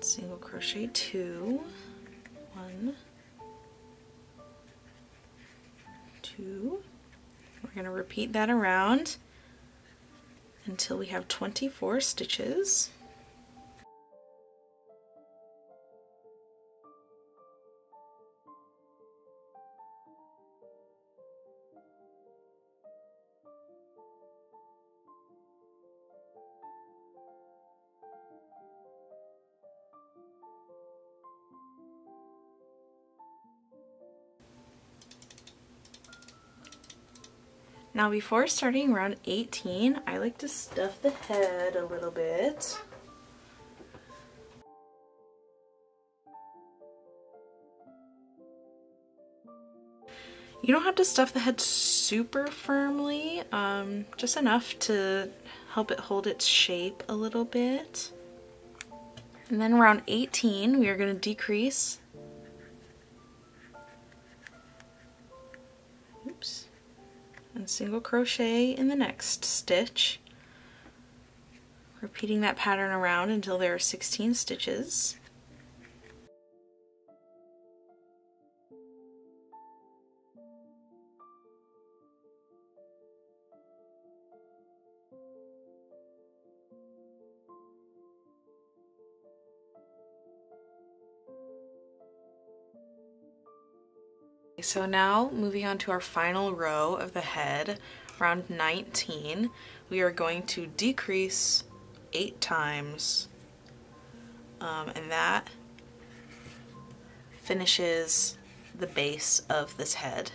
Single crochet 2. 1, 2. We're going to repeat that around until we have 24 stitches. Now before starting round 18, I like to stuff the head a little bit. You don't have to stuff the head super firmly, just enough to help it hold its shape a little bit. And then round 18, we are going to decrease. Oops. And single crochet in the next stitch, repeating that pattern around until there are 16 stitches. So now, moving on to our final row of the head, round 19, we are going to decrease 8 times, and that finishes the base of this head.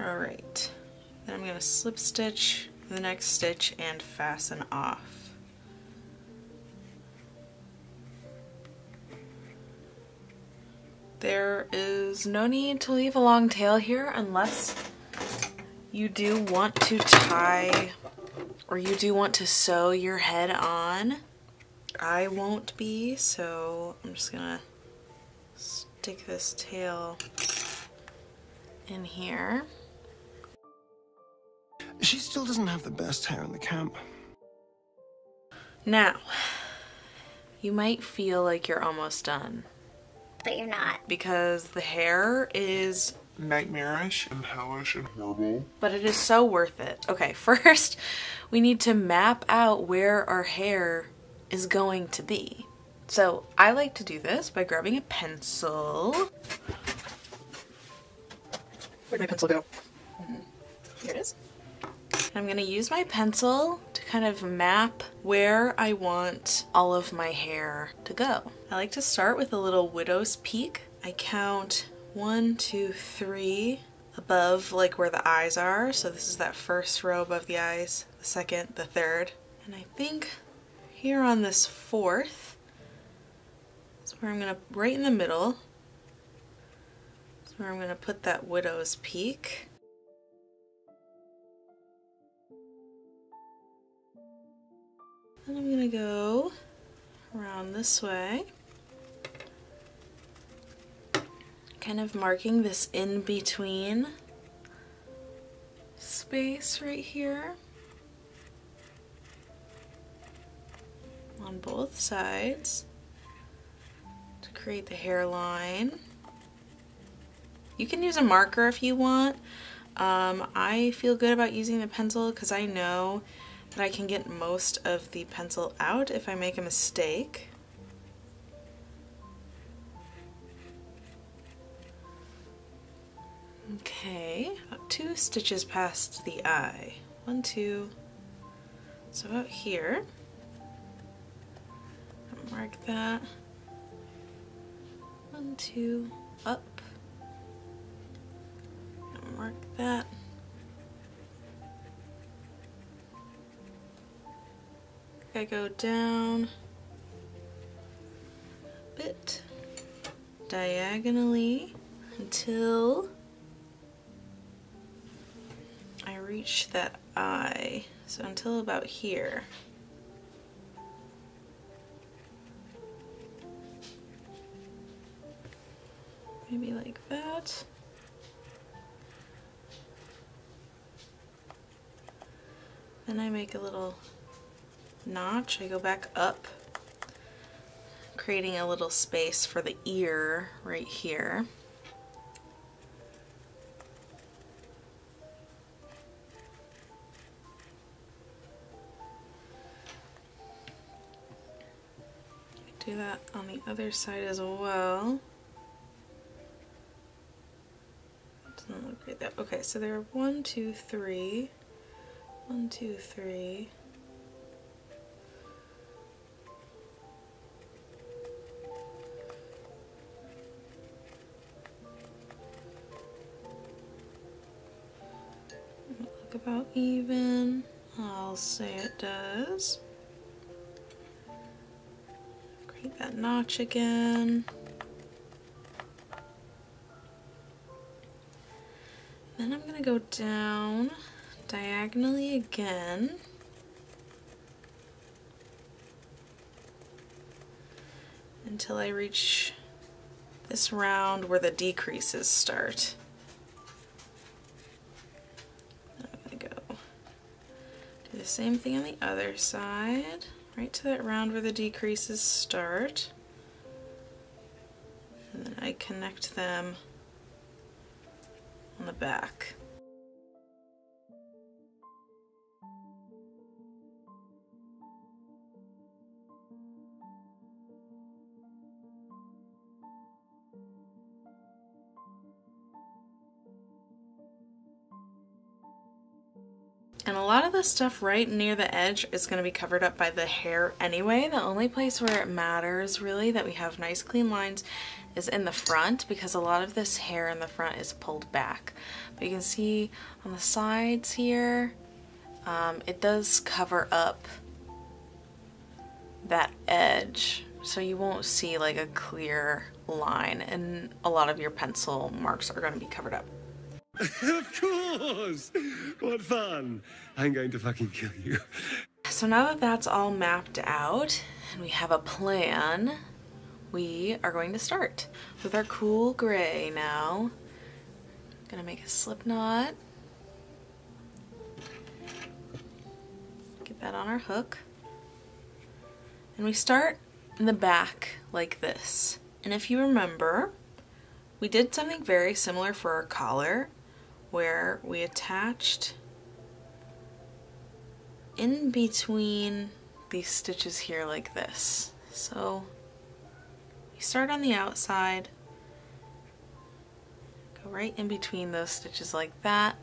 Alright, then I'm going to slip stitch the next stitch and fasten off. There is no need to leave a long tail here unless you do want to tie or you do want to sew your head on. I won't be, so I'm just gonna stick this tail in here. She still doesn't have the best hair in the camp. Now, you might feel like you're almost done. But you're not. Because the hair is nightmarish and hellish and horrible. But it is so worth it. Okay, first we need to map out where our hair is going to be. So I like to do this by grabbing a pencil. Where'd my pencil go? Here it is. I'm gonna use my pencil to kind of map where I want all of my hair to go. I like to start with a little widow's peak. I count 1, 2, 3 above like where the eyes are. So this is that first row above the eyes, the second, the third. And I think here on this fourth is where I'm gonna, right in the middle, is where I'm gonna put that widow's peak. And I'm gonna go around this way, kind of marking this in-between space right here on both sides to create the hairline. You can use a marker if you want. I feel good about using the pencil because I know that I can get most of the pencil out if I make a mistake. Okay, about 2 stitches past the eye. 1, 2, so about here. I'll mark that. 1, 2, up. I'll mark that. I go down a bit diagonally until I reach that eye, so until about here. Maybe like that. Then I make a little notch, I go back up, creating a little space for the ear right here. Do that on the other side as well. Doesn't look right there. Okay, so there are 1, 2, 3. 1, 2, 3. About even, I'll say it does. Create that notch again. Then I'm going to go down diagonally again. Until I reach this round where the decreases start. The same thing on the other side, right to that round where the decreases start, and then I connect them on the back. And a lot of the stuff right near the edge is going to be covered up by the hair anyway. The only place where it matters really that we have nice clean lines is in the front, because a lot of this hair in the front is pulled back. But you can see on the sides here, it does cover up that edge, so you won't see like a clear line, and a lot of your pencil marks are going to be covered up. Of course! What fun! I'm going to fucking kill you. So now that that's all mapped out and we have a plan, we are going to start with our cool gray now. I'm gonna make a slip knot. Get that on our hook. And we start in the back like this. And if you remember, we did something very similar for our collar, where we attached in between these stitches here like this. So you start on the outside, go right in between those stitches like that,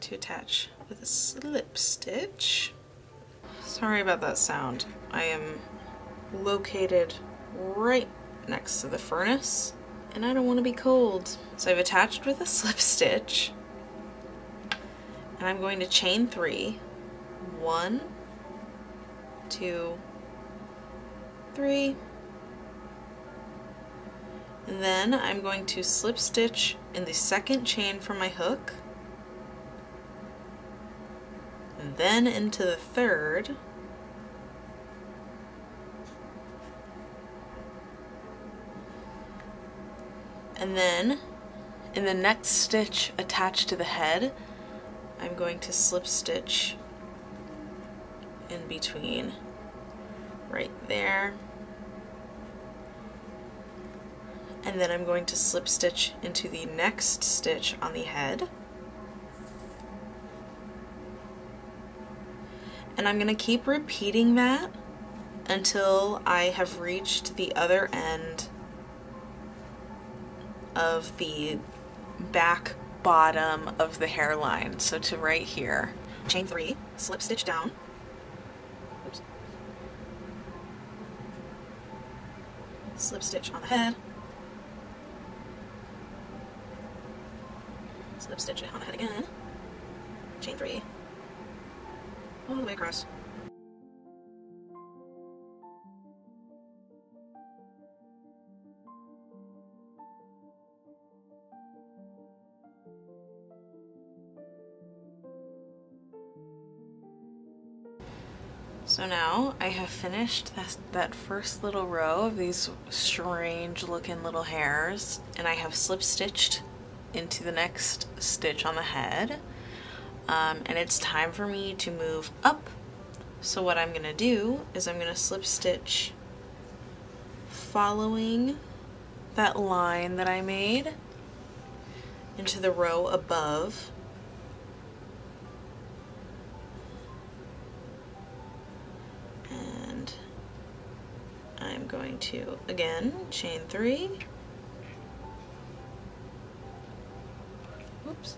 to attach with a slip stitch. Sorry about that sound. I am located right next to the furnace and I don't want to be cold. So I've attached with a slip stitch and I'm going to chain 3. 1, 2, 3. And then I'm going to slip stitch in the second chain from my hook, then into the third, and then in the next stitch attached to the head I'm going to slip stitch in between right there, and then I'm going to slip stitch into the next stitch on the head. And I'm going to keep repeating that until I have reached the other end of the back bottom of the hairline. So to right here. Chain 3, slip stitch down. Oops. Slip stitch on the head. Slip stitch on the head again. Chain 3. All the way across. So now I have finished that first little row of these strange looking little hairs, and I have slip stitched into the next stitch on the head. And it's time for me to move up. So what I'm going to do is I'm going to slip stitch following that line that I made into the row above. And I'm going to, again, chain 3. Oops.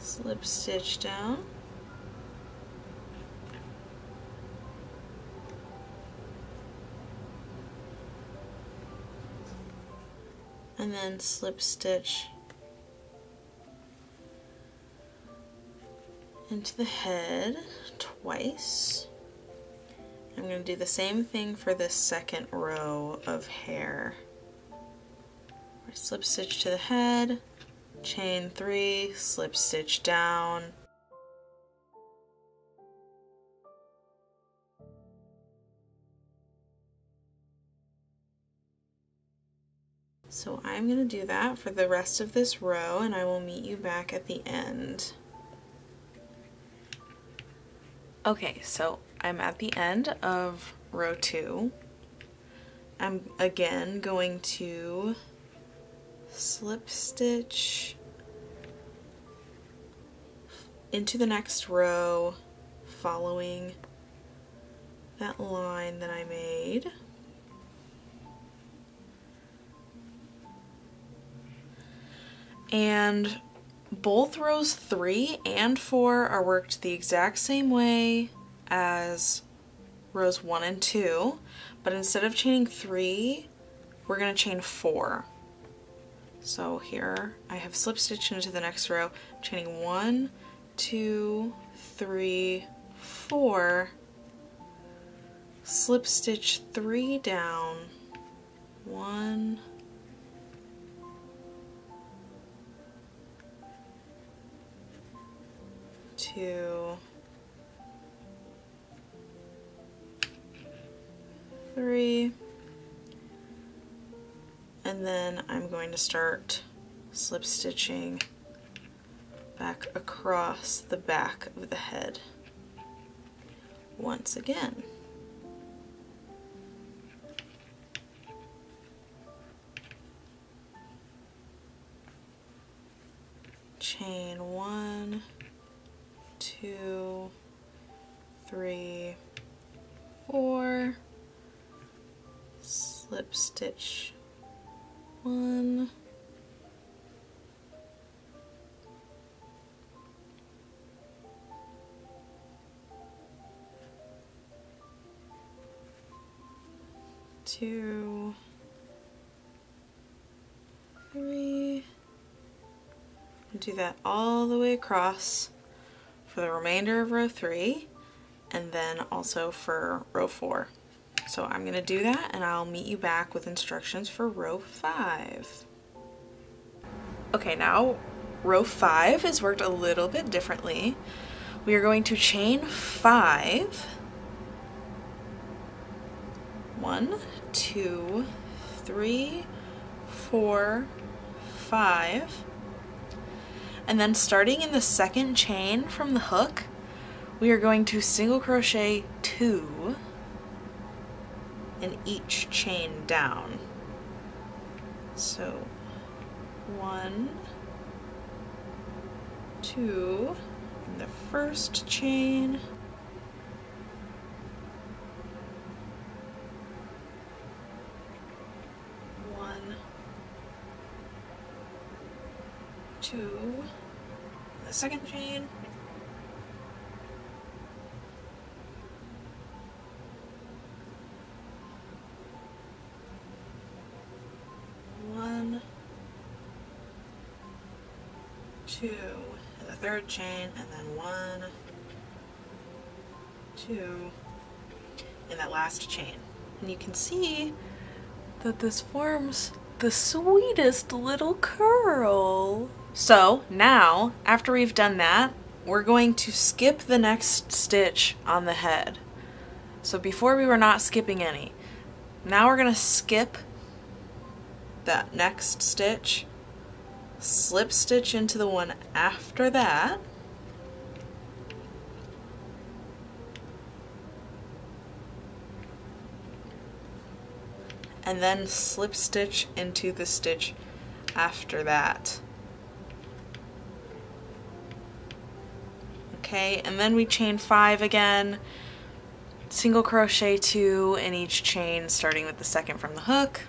Slip stitch down, and then slip stitch into the head twice. I'm going to do the same thing for this second row of hair. Slip stitch to the head, chain 3, slip stitch down, so I'm going to do that for the rest of this row and I will meet you back at the end. Okay, so I'm at the end of row 2. I'm again going to slip stitch into the next row following that line that I made. And both rows 3 and 4 are worked the exact same way as rows 1 and 2, but instead of chaining 3, we're going to chain 4. So here I have slip stitched into the next row, chaining 1, 2, 3, 4, slip stitch 3 down, 1, 2, 3, and then I'm going to start slip stitching back across the back of the head once again. Chain 1, 2, 3, 4, slip stitch 1, 2, 3, and do that all the way across for the remainder of row 3 and then also for row 4. So I'm going to do that and I'll meet you back with instructions for row 5. Okay, now row 5 is worked a little bit differently. We are going to chain 5. 1, 2, 3, 4, 5. And then starting in the second chain from the hook, we are going to single crochet 2 in each chain down. So 1, 2 in the first chain, 2 in the second chain, 1, 2 in the third chain, and then 1, 2 in that last chain. And you can see that this forms the sweetest little curl. So now, after we've done that, we're going to skip the next stitch on the head. So before we were not skipping any. Now we're going to skip that next stitch, slip stitch into the one after that, and then slip stitch into the stitch after that. Okay, and then we chain 5 again, single crochet 2 in each chain starting with the second from the hook,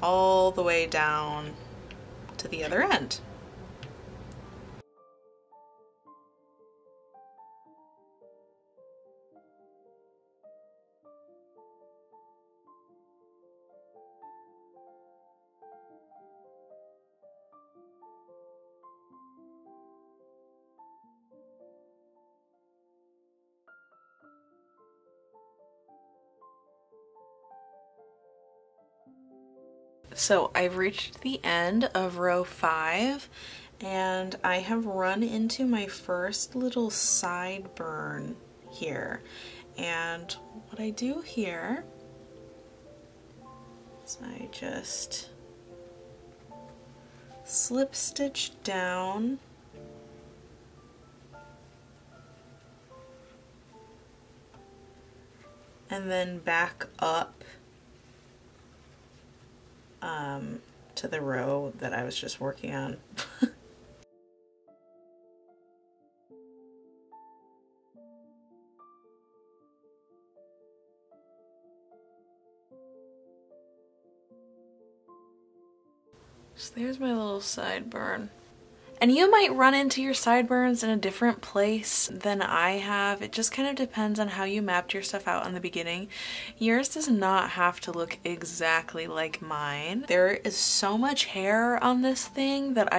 all the way down to the other end. So I've reached the end of row 5 and I have run into my first little side burn here. And what I do here is I just slip stitch down and then back up to the row that I was just working on. So there's my little sideburn. And you might run into your sideburns in a different place than I have. It just kind of depends on how you mapped your stuff out in the beginning. Yours does not have to look exactly like mine. There is so much hair on this thing that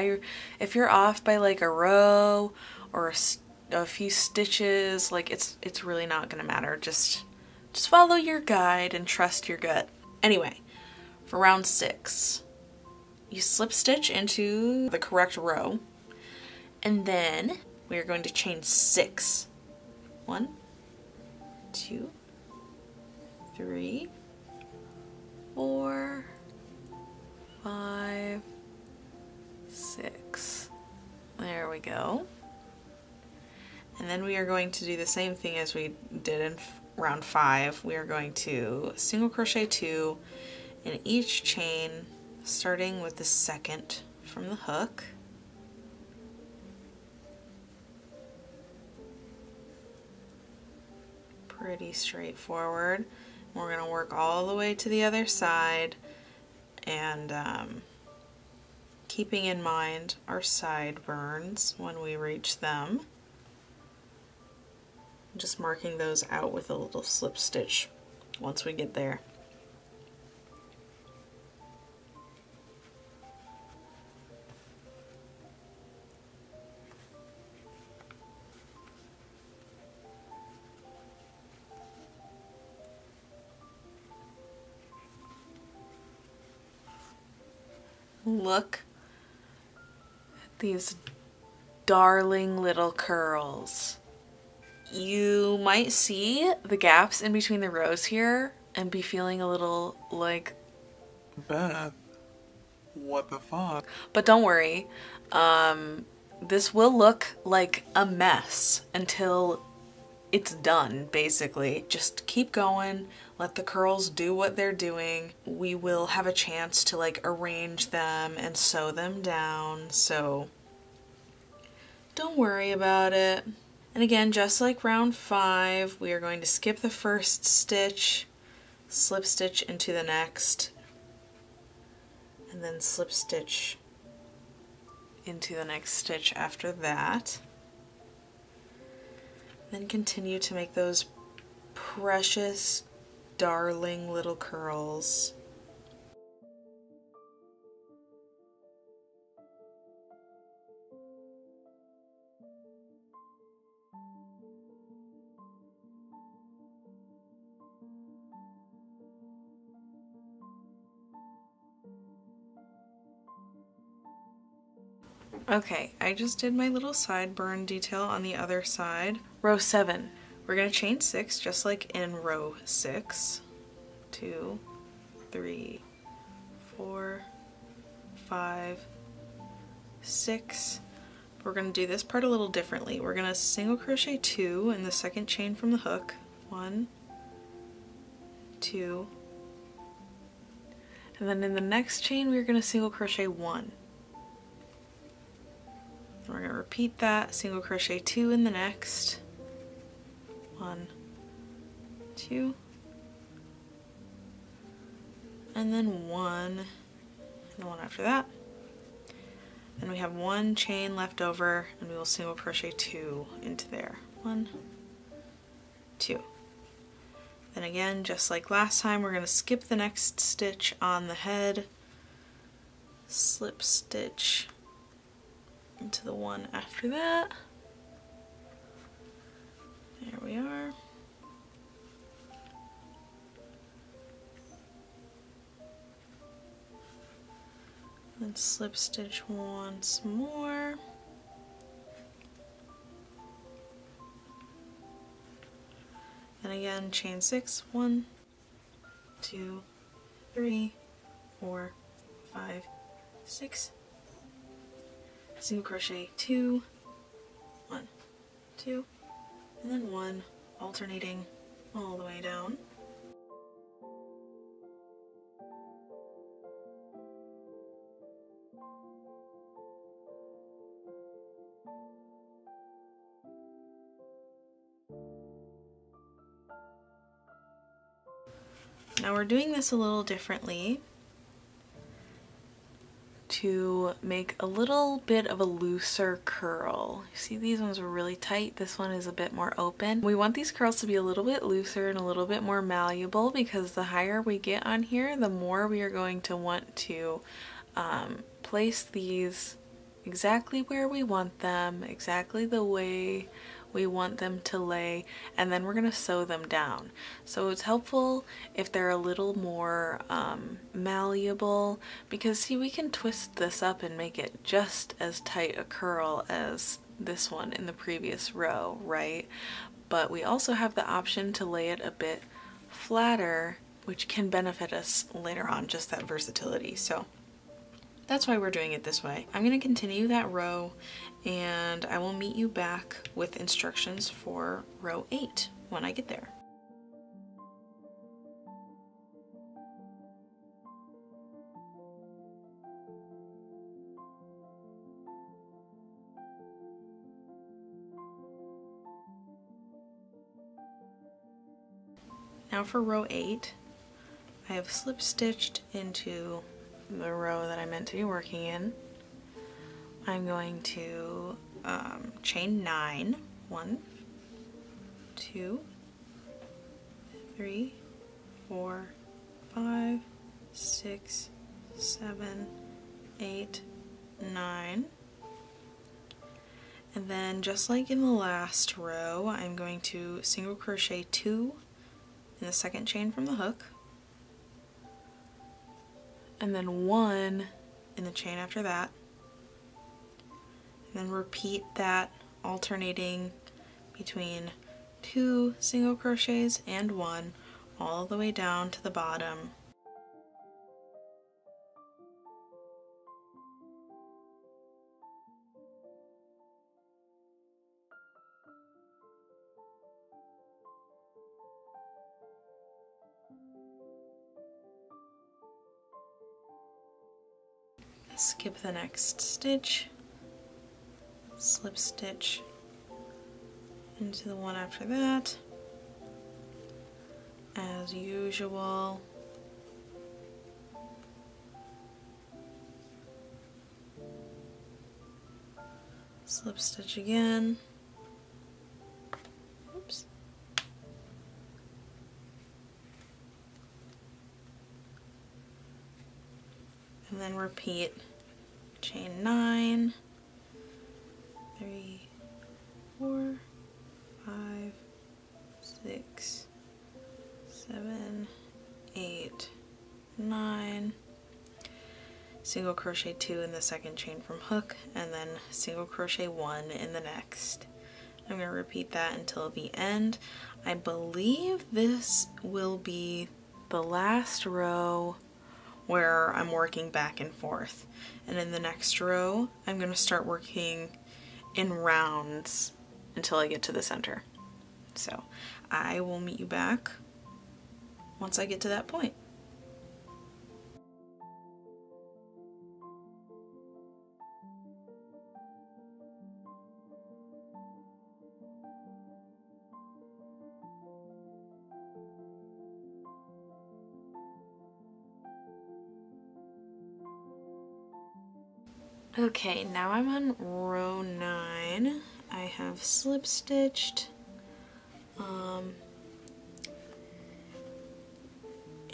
if you're off by like a row or a few stitches, like it's really not gonna matter. Just follow your guide and trust your gut. Anyway, for round 6, you slip stitch into the correct row. And then we are going to chain 6. 1, 2, 3, 4, 5, 6. There we go. And then we are going to do the same thing as we did in round 5. We are going to single crochet 2 in each chain, starting with the 2nd from the hook. Pretty straightforward. We're going to work all the way to the other side, and keeping in mind our sideburns when we reach them. I'm just marking those out with a little slip stitch once we get there. Look at these darling little curls. You might see the gaps in between the rows here and be feeling a little like, Beth, what the fuck? But don't worry, this will look like a mess until it's done, basically. Just keep going, let the curls do what they're doing. We will have a chance to like arrange them and sew them down, so don't worry about it. And again, just like round 5, we are going to skip the 1st stitch, slip stitch into the next, and then slip stitch into the next stitch after that. Then continue to make those precious, darling little curls. Okay, I just did my little sideburn detail on the other side. Row 7, we're gonna chain 6 just like in row 6. 2, 3, 4, 5, 6. We're gonna do this part a little differently. We're gonna single crochet 2 in the 2nd chain from the hook. 1, 2, and then in the next chain we're gonna single crochet 1. We're going to repeat that, single crochet 2 in the next, 1, 2, and then 1, and the 1 after that. Then we have 1 chain left over, and we will single crochet 2 into there, 1, 2. Then again, just like last time, we're going to skip the next stitch on the head, slip stitch into the 1 after that. There we are. Then slip stitch once more. And again, chain 6. 1, 2, 3, 4, 5, 6. Single crochet 2, 1, 2, and then 1, alternating all the way down. Now we're doing this a little differently. to make a little bit of a looser curl. You see these ones were really tight, this one is a bit more open. We want these curls to be a little bit looser and a little bit more malleable, because the higher we get on here, the more we are going to want to place these exactly where we want them, exactly the way we want them to lay, and then we're going to sew them down. So it's helpful if they're a little more malleable, because see, we can twist this up and make it just as tight a curl as this one in the previous row, right? But we also have the option to lay it a bit flatter, which can benefit us later on, just that versatility. So that's why we're doing it this way. I'm going to continue that row, and I will meet you back with instructions for row 8 when I get there. Now for row 8, I have slip stitched into the row that I meant to be working in. I'm going to chain 9, 1, 2, 3, 4, 5, 6, 7, 8, 9, and then just like in the last row, I'm going to single crochet 2 in the second chain from the hook, and then 1 in the chain after that, and then repeat that, alternating between 2 single crochets and 1 all the way down to the bottom. Skip the next stitch, slip stitch into the one after that, as usual, slip stitch again, oops, and then repeat. Chain 9, 3, 4, 5, 6, 7, 8, 9, single crochet 2 in the second chain from hook, and then single crochet 1 in the next. I'm going to repeat that until the end. I believe this will be the last row where I'm working back and forth. And in the next row, I'm going to start working in rounds until I get to the center. So I will meet you back once I get to that point. Okay, now I'm on row 9. I have slip stitched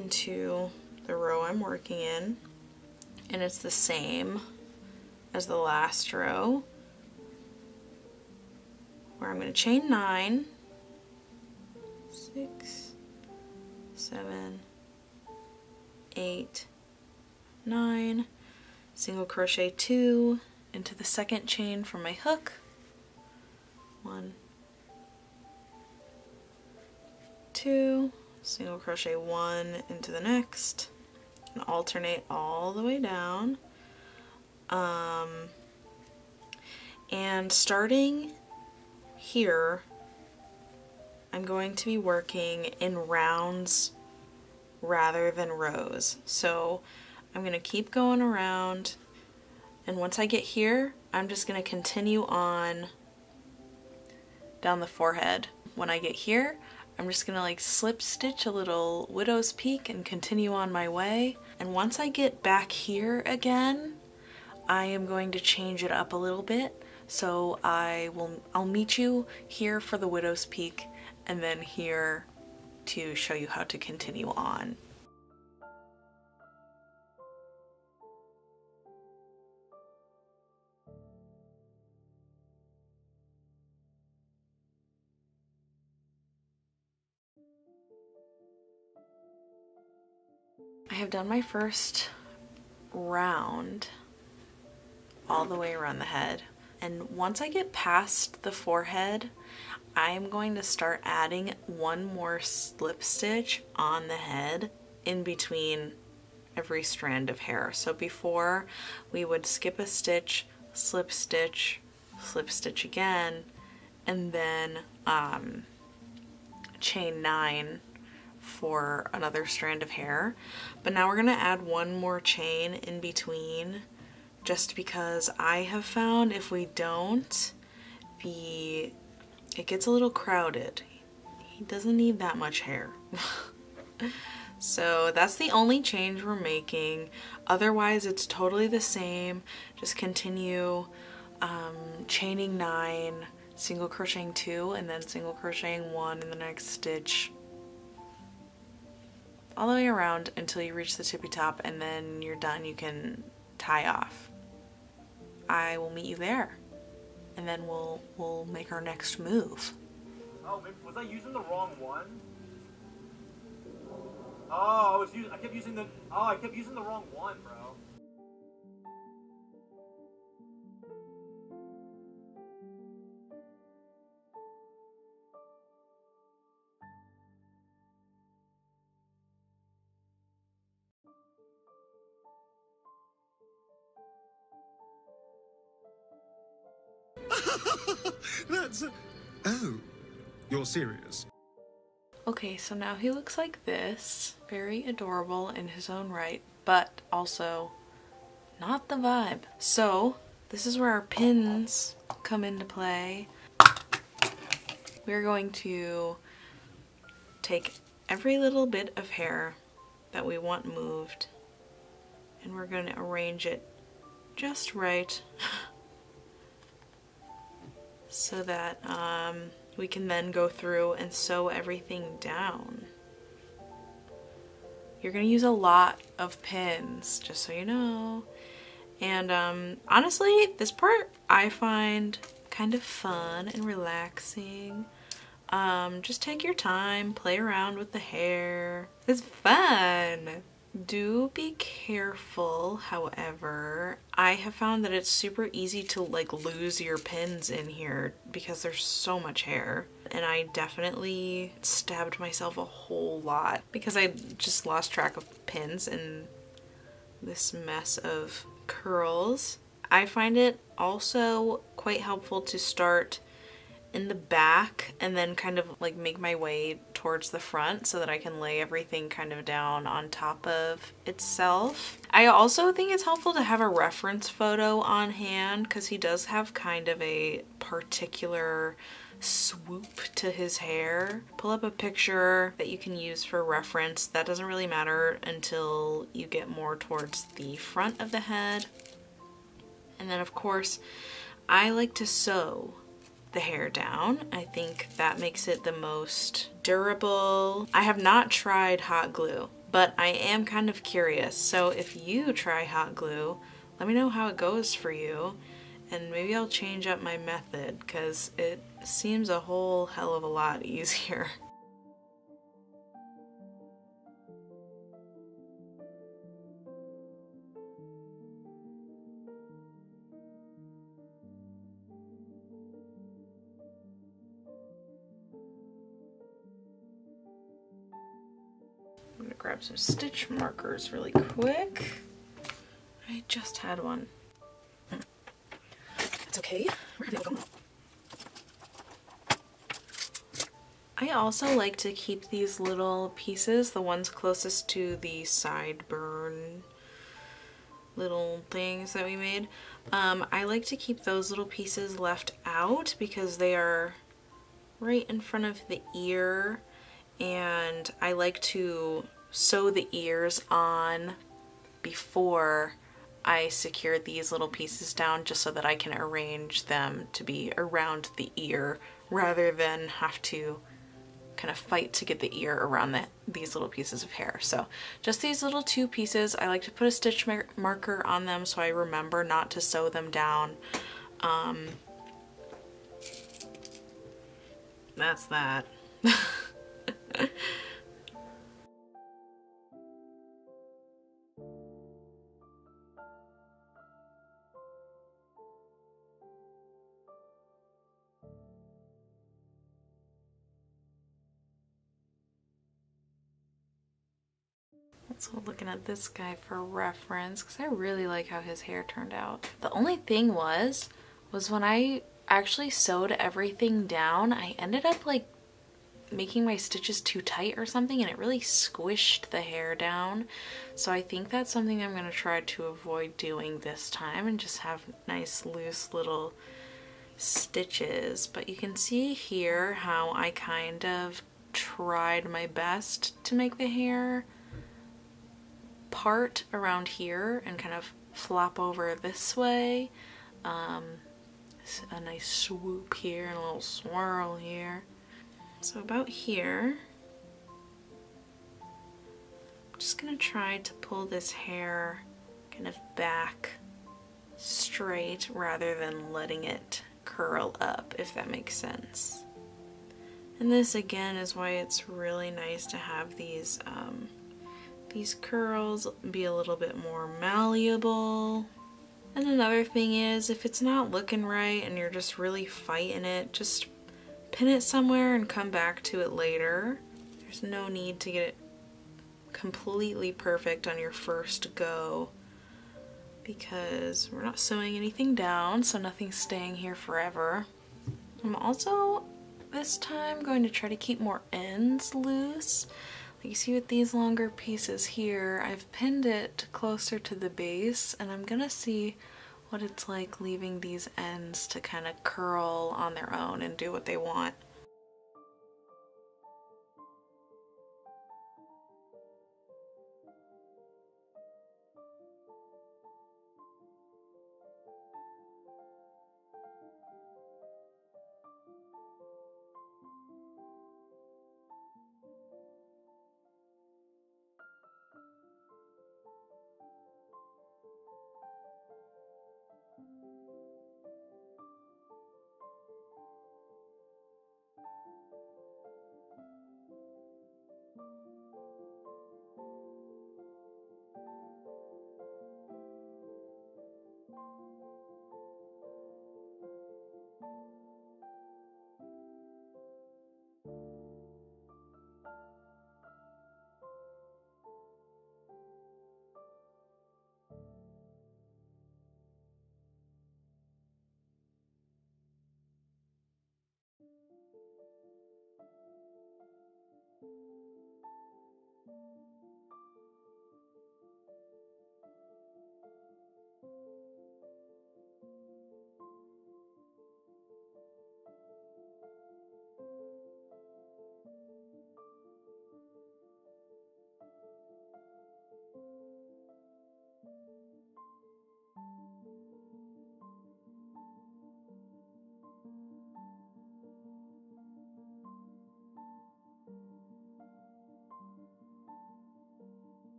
into the row I'm working in, and it's the same as the last row, where I'm going to chain 9, 6, 7, 8, 9, single crochet 2 into the second chain from my hook, 1, 2, single crochet 1 into the next, and alternate all the way down. And starting here, I'm going to be working in rounds rather than rows. So I'm going to keep going around, and once I get here, I'm just going to continue on down the forehead. When I get here, I'm just going to like slip stitch a little widow's peak and continue on my way. And once I get back here again, I am going to change it up a little bit, so I'll meet you here for the Widow's Peak and then here to show you how to continue on. I have done my first round all the way around the head, and once I get past the forehead I'm going to start adding one more slip stitch on the head in between every strand of hair. So before we would skip a stitch, slip stitch, slip stitch again, and then chain 9 for another strand of hair, but now we're gonna add one more chain in between, just because I have found if we don't, it gets a little crowded. He doesn't need that much hair. So that's the only change we're making. Otherwise it's totally the same. Just continue chaining 9, single crocheting 2, and then single crocheting 1 in the next stitch, all the way around until you reach the tippy top, and then you're done. You can tie off. I will meet you there, and then we'll make our next move. Oh, was I using the wrong one? Oh, I kept using the wrong one, bro. Oh, you're serious. Okay, so now he looks like this. Very adorable in his own right, but also not the vibe. So this is where our pins come into play. We're going to take every little bit of hair that we want moved, and we're going to arrange it just right. So that we can then go through and sew everything down. You're gonna use a lot of pins, just so you know. And honestly, this part I find kind of fun and relaxing. Just take your time, play around with the hair. It's fun! Do be careful, however. I have found that it's super easy to like lose your pins in here because there's so much hair, and I definitely stabbed myself a whole lot because I just lost track of pins in this mess of curls. I find it also quite helpful to start in the back and then kind of like make my way towards the front so that I can lay everything kind of down on top of itself. I also think it's helpful to have a reference photo on hand because he does have kind of a particular swoop to his hair. Pull up a picture that you can use for reference. That doesn't really matter until you get more towards the front of the head. And then of course I like to sew the hair down. I think that makes it the most durable. I have not tried hot glue, but I am kind of curious. So if you try hot glue, let me know how it goes for you, and maybe I'll change up my method because it seems a whole hell of a lot easier. I'm gonna grab some stitch markers really quick. I just had one. It's okay. I also like to keep these little pieces, the ones closest to the sideburn little things that we made. I like to keep those little pieces left out because they are right in front of the ear. And I like to sew the ears on before I secured these little pieces down just so that I can arrange them to be around the ear rather than have to kind of fight to get the ear around these little pieces of hair. So just these little two pieces, I like to put a stitch marker on them so I remember not to sew them down. That's that. So looking at this guy for reference, because I really like how his hair turned out. The only thing was when I actually sewed everything down, I ended up like making my stitches too tight or something, and it really squished the hair down. So I think that's something I'm going to try to avoid doing this time and just have nice loose little stitches. But you can see here how I kind of tried my best to make the hair part around here and kind of flop over this way. A nice swoop here and a little swirl here. So about here, I'm just gonna try to pull this hair kind of back straight rather than letting it curl up, if that makes sense. And this again is why it's really nice to have these curls be a little bit more malleable. And another thing is, if it's not looking right and you're just really fighting it, just pin it somewhere and come back to it later. There's no need to get it completely perfect on your first go because we're not sewing anything down, so nothing's staying here forever. I'm also this time going to try to keep more ends loose. You see with these longer pieces here, I've pinned it closer to the base, and I'm gonna see what it's like leaving these ends to kind of curl on their own and do what they want.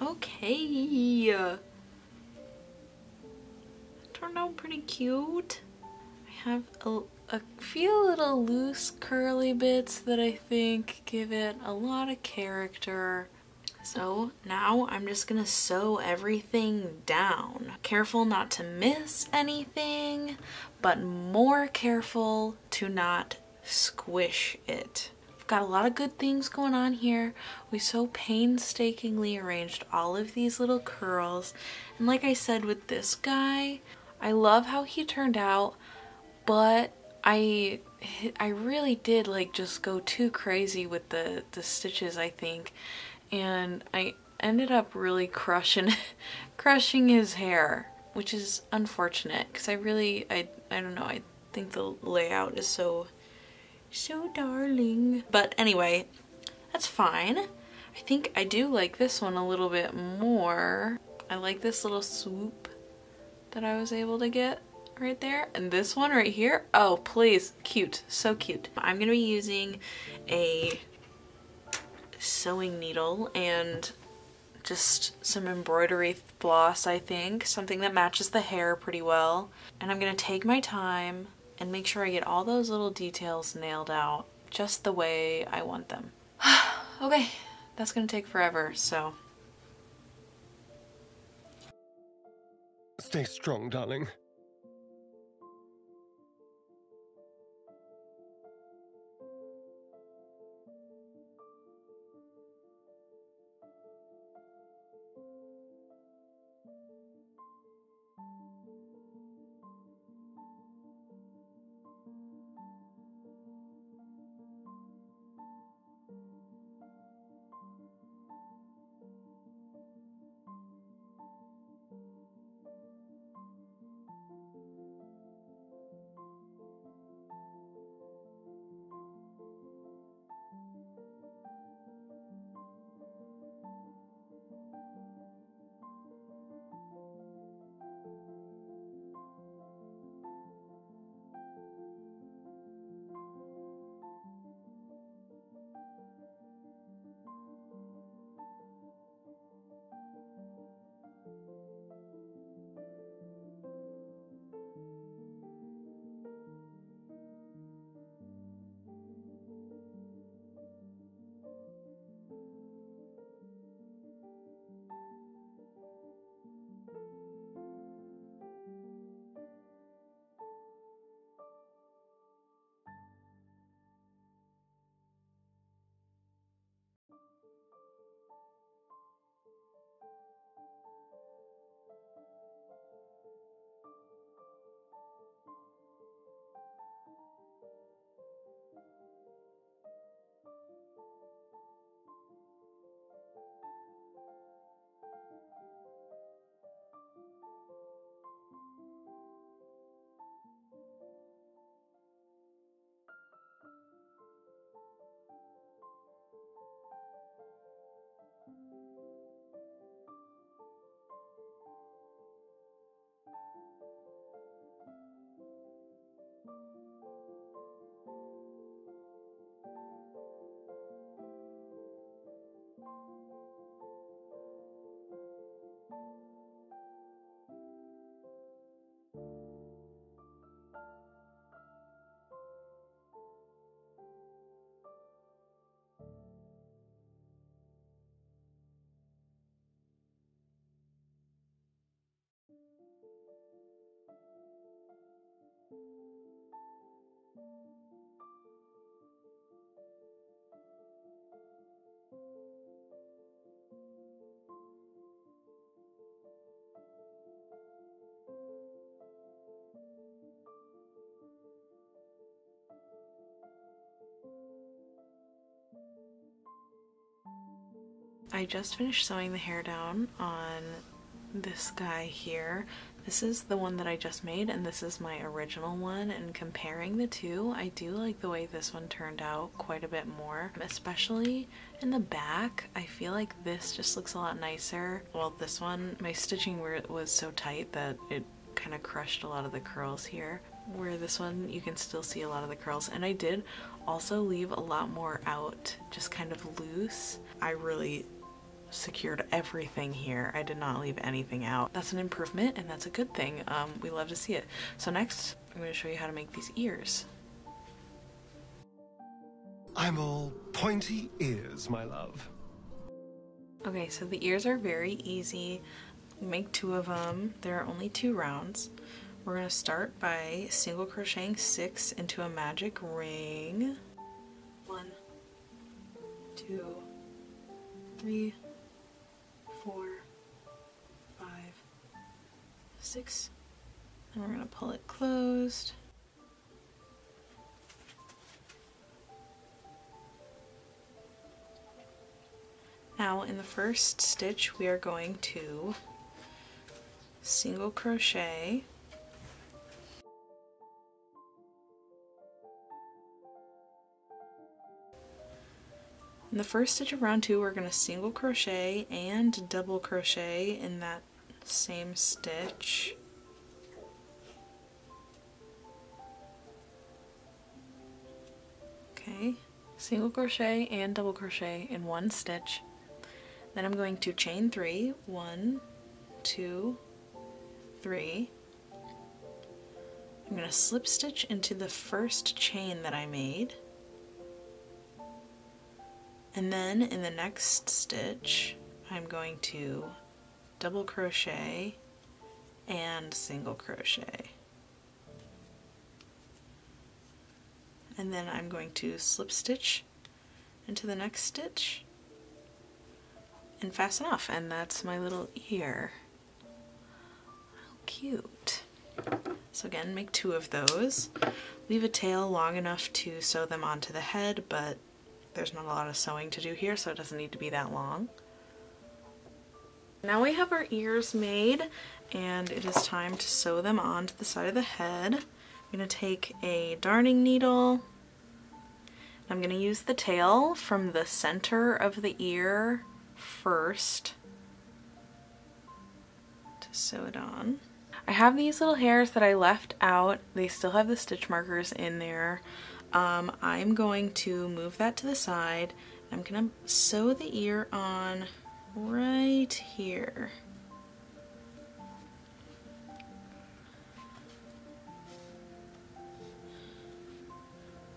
Okay, that turned out pretty cute. I have a few little loose curly bits that I think give it a lot of character. So now I'm just gonna sew everything down. Careful not to miss anything, but more careful to not squish it. We've got a lot of good things going on here. We so painstakingly arranged all of these little curls. And like I said with this guy, I love how he turned out, but I really did like just go too crazy with the stitches, I think. And I ended up really crushing his hair, which is unfortunate because I don't know, I think the layout is so darling. But anyway, that's fine. I think I do like this one a little bit more. I like this little swoop that I was able to get right there, and this one right here, oh please, cute, so cute. I'm gonna be using a sewing needle and just some embroidery floss, I think, something that matches the hair pretty well. And I'm gonna take my time and make sure I get all those little details nailed out just the way I want them. Okay, that's gonna take forever, so. Stay strong, darling. I just finished sewing the hair down on this guy here. This is the one that I just made, and this is my original one, and comparing the two, I do like the way this one turned out quite a bit more, especially in the back. I feel like this just looks a lot nicer. Well, this one, my stitching was so tight that it kind of crushed a lot of the curls here, where this one you can still see a lot of the curls. And I did also leave a lot more out, just kind of loose. I really secured everything here. I did not leave anything out. That's an improvement, and that's a good thing. We love to see it. So next, I'm going to show you how to make these ears. I'm all pointy ears, my love. Okay, so the ears are very easy. Make two of them. There are only two rounds. We're going to start by single crocheting 6 into a magic ring. 1, 2, 3, 4, 5, 6, and we're going to pull it closed. Now in the first stitch we are going to single crochet . In the first stitch of round 2, we're going to single crochet and double crochet in that same stitch. Okay, single crochet and double crochet in one stitch. Then I'm going to chain 3. 1, 2, 3. I'm going to slip stitch into the first chain that I made. And then in the next stitch, I'm going to double crochet and single crochet. And then I'm going to slip stitch into the next stitch and fasten off. And that's my little ear. How cute. So again, make 2 of those. Leave a tail long enough to sew them onto the head, but there's not a lot of sewing to do here, so it doesn't need to be that long. Now we have our ears made, and it is time to sew them onto the side of the head. I'm going to take a darning needle. I'm going to use the tail from the center of the ear first to sew it on. I have these little hairs that I left out. They still have the stitch markers in there. I'm going to move that to the side. I'm going to sew the ear on right here.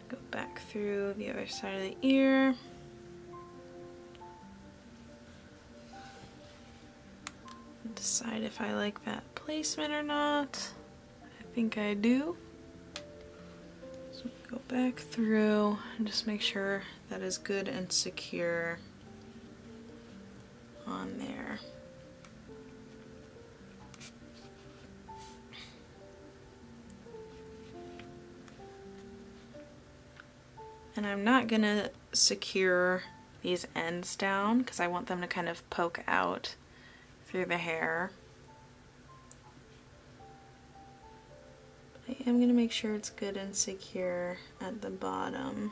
Go back through the other side of the ear. And decide if I like that placement or not. I think I do. Go back through and just make sure that is good and secure on there. And I'm not gonna secure these ends down because I want them to kind of poke out through the hair. I am going to make sure it's good and secure at the bottom.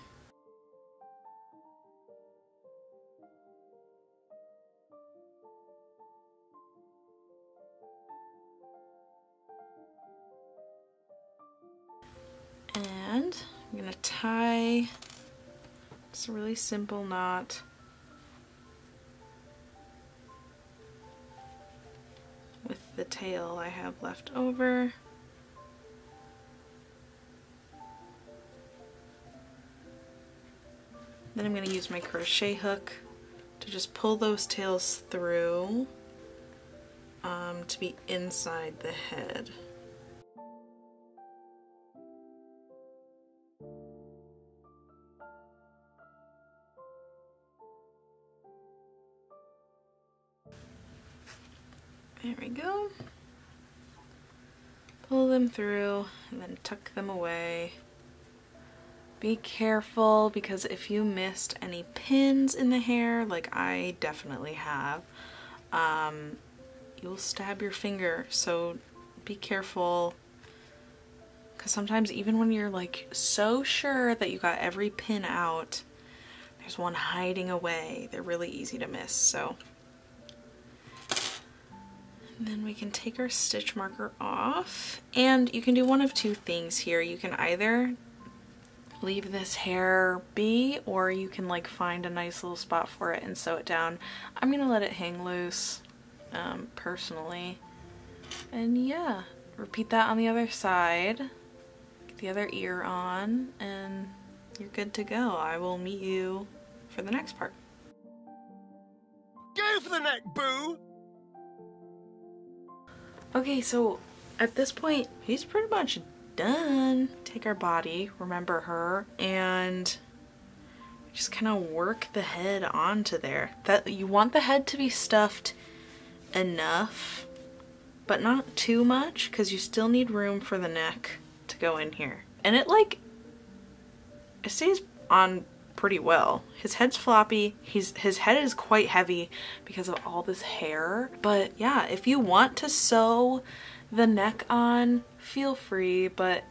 And I'm going to tie just a really simple knot. With the tail I have left over. Then I'm going to use my crochet hook to just pull those tails through to be inside the head. There we go. Pull them through and then tuck them away. Be careful, because if you missed any pins in the hair, like I definitely have, you'll stab your finger, so be careful, because sometimes even when you're like so sure that you got every pin out, there's one hiding away. They're really easy to miss, so. And then we can take our stitch marker off, and you can do one of 2 things here. You can either leave this hair be, or you can like find a nice little spot for it and sew it down. I'm gonna let it hang loose personally, and yeah, repeat that on the other side. Get the other ear on and you're good to go. I will meet you for the next part. Go for the neck, boo! Okay, so At this point, he's pretty much done. Take our body, remember her, and just kind of work the head onto there. That you want the head to be stuffed enough, but not too much, because you still need room for the neck to go in here. And it like, it stays on pretty well. His head's floppy, his head is quite heavy because of all this hair. But yeah, if you want to sew the neck on, feel free, but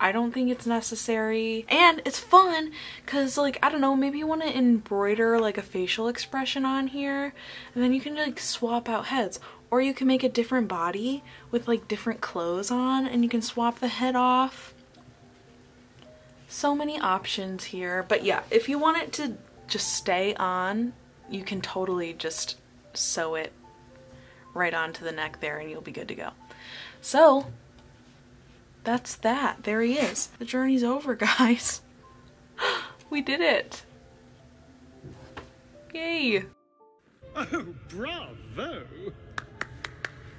I don't think it's necessary. And it's fun because, like, I don't know, maybe you want to embroider like a facial expression on here, and then you can like swap out heads, or you can make a different body with like different clothes on and you can swap the head off. So many options here. But yeah, if you want it to just stay on, you can totally just sew it right onto the neck there and you'll be good to go. So that's that. There he is. The journey's over, guys. We did it. Yay. Oh, bravo.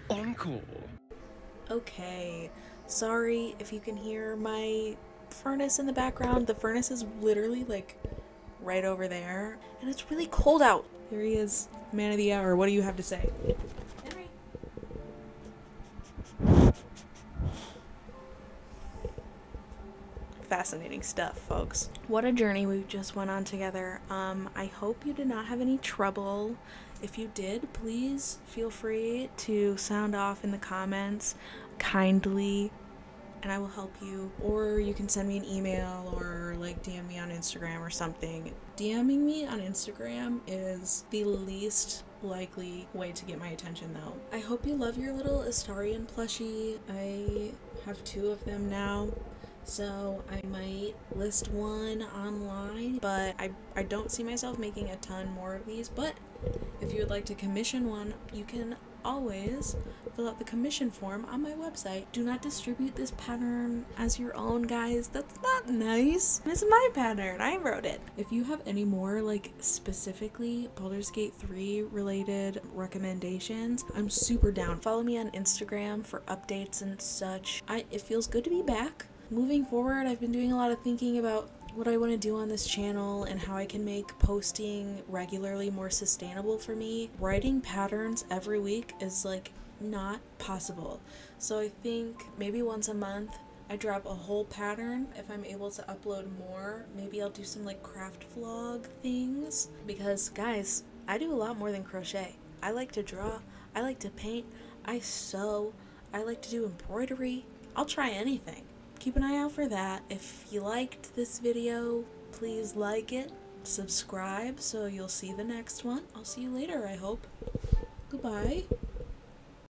Encore. Okay. Sorry if you can hear my furnace in the background. The furnace is literally like right over there, and it's really cold out. Here he is, man of the hour. What do you have to say? Fascinating stuff, folks. What a journey we just went on together. I hope you did not have any trouble. If you did, please feel free to sound off in the comments kindly, and I will help you. Or you can send me an email or like DM me on Instagram or something. DMing me on Instagram is the least likely way to get my attention, though. I hope you love your little Astarion plushie. I have 2 of them now. So I might list one online, but I don't see myself making a ton more of these. But if you would like to commission one, you can always fill out the commission form on my website. Do not distribute this pattern as your own, guys. That's not nice. This is my pattern. I wrote it. If you have any more like specifically Baldur's Gate 3 related recommendations, I'm super down. Follow me on Instagram for updates and such. It feels good to be back. Moving forward, I've been doing a lot of thinking about what I want to do on this channel and how I can make posting regularly more sustainable for me. Writing patterns every week is like not possible. So I think maybe once a month I drop a whole pattern. If I'm able to upload more, maybe I'll do some like craft vlog things. Because guys, I do a lot more than crochet. I like to draw, I like to paint, I sew, I like to do embroidery. I'll try anything. Keep an eye out for that. If you liked this video, please like it, subscribe so you'll see the next one. I'll see you later, I hope. Goodbye.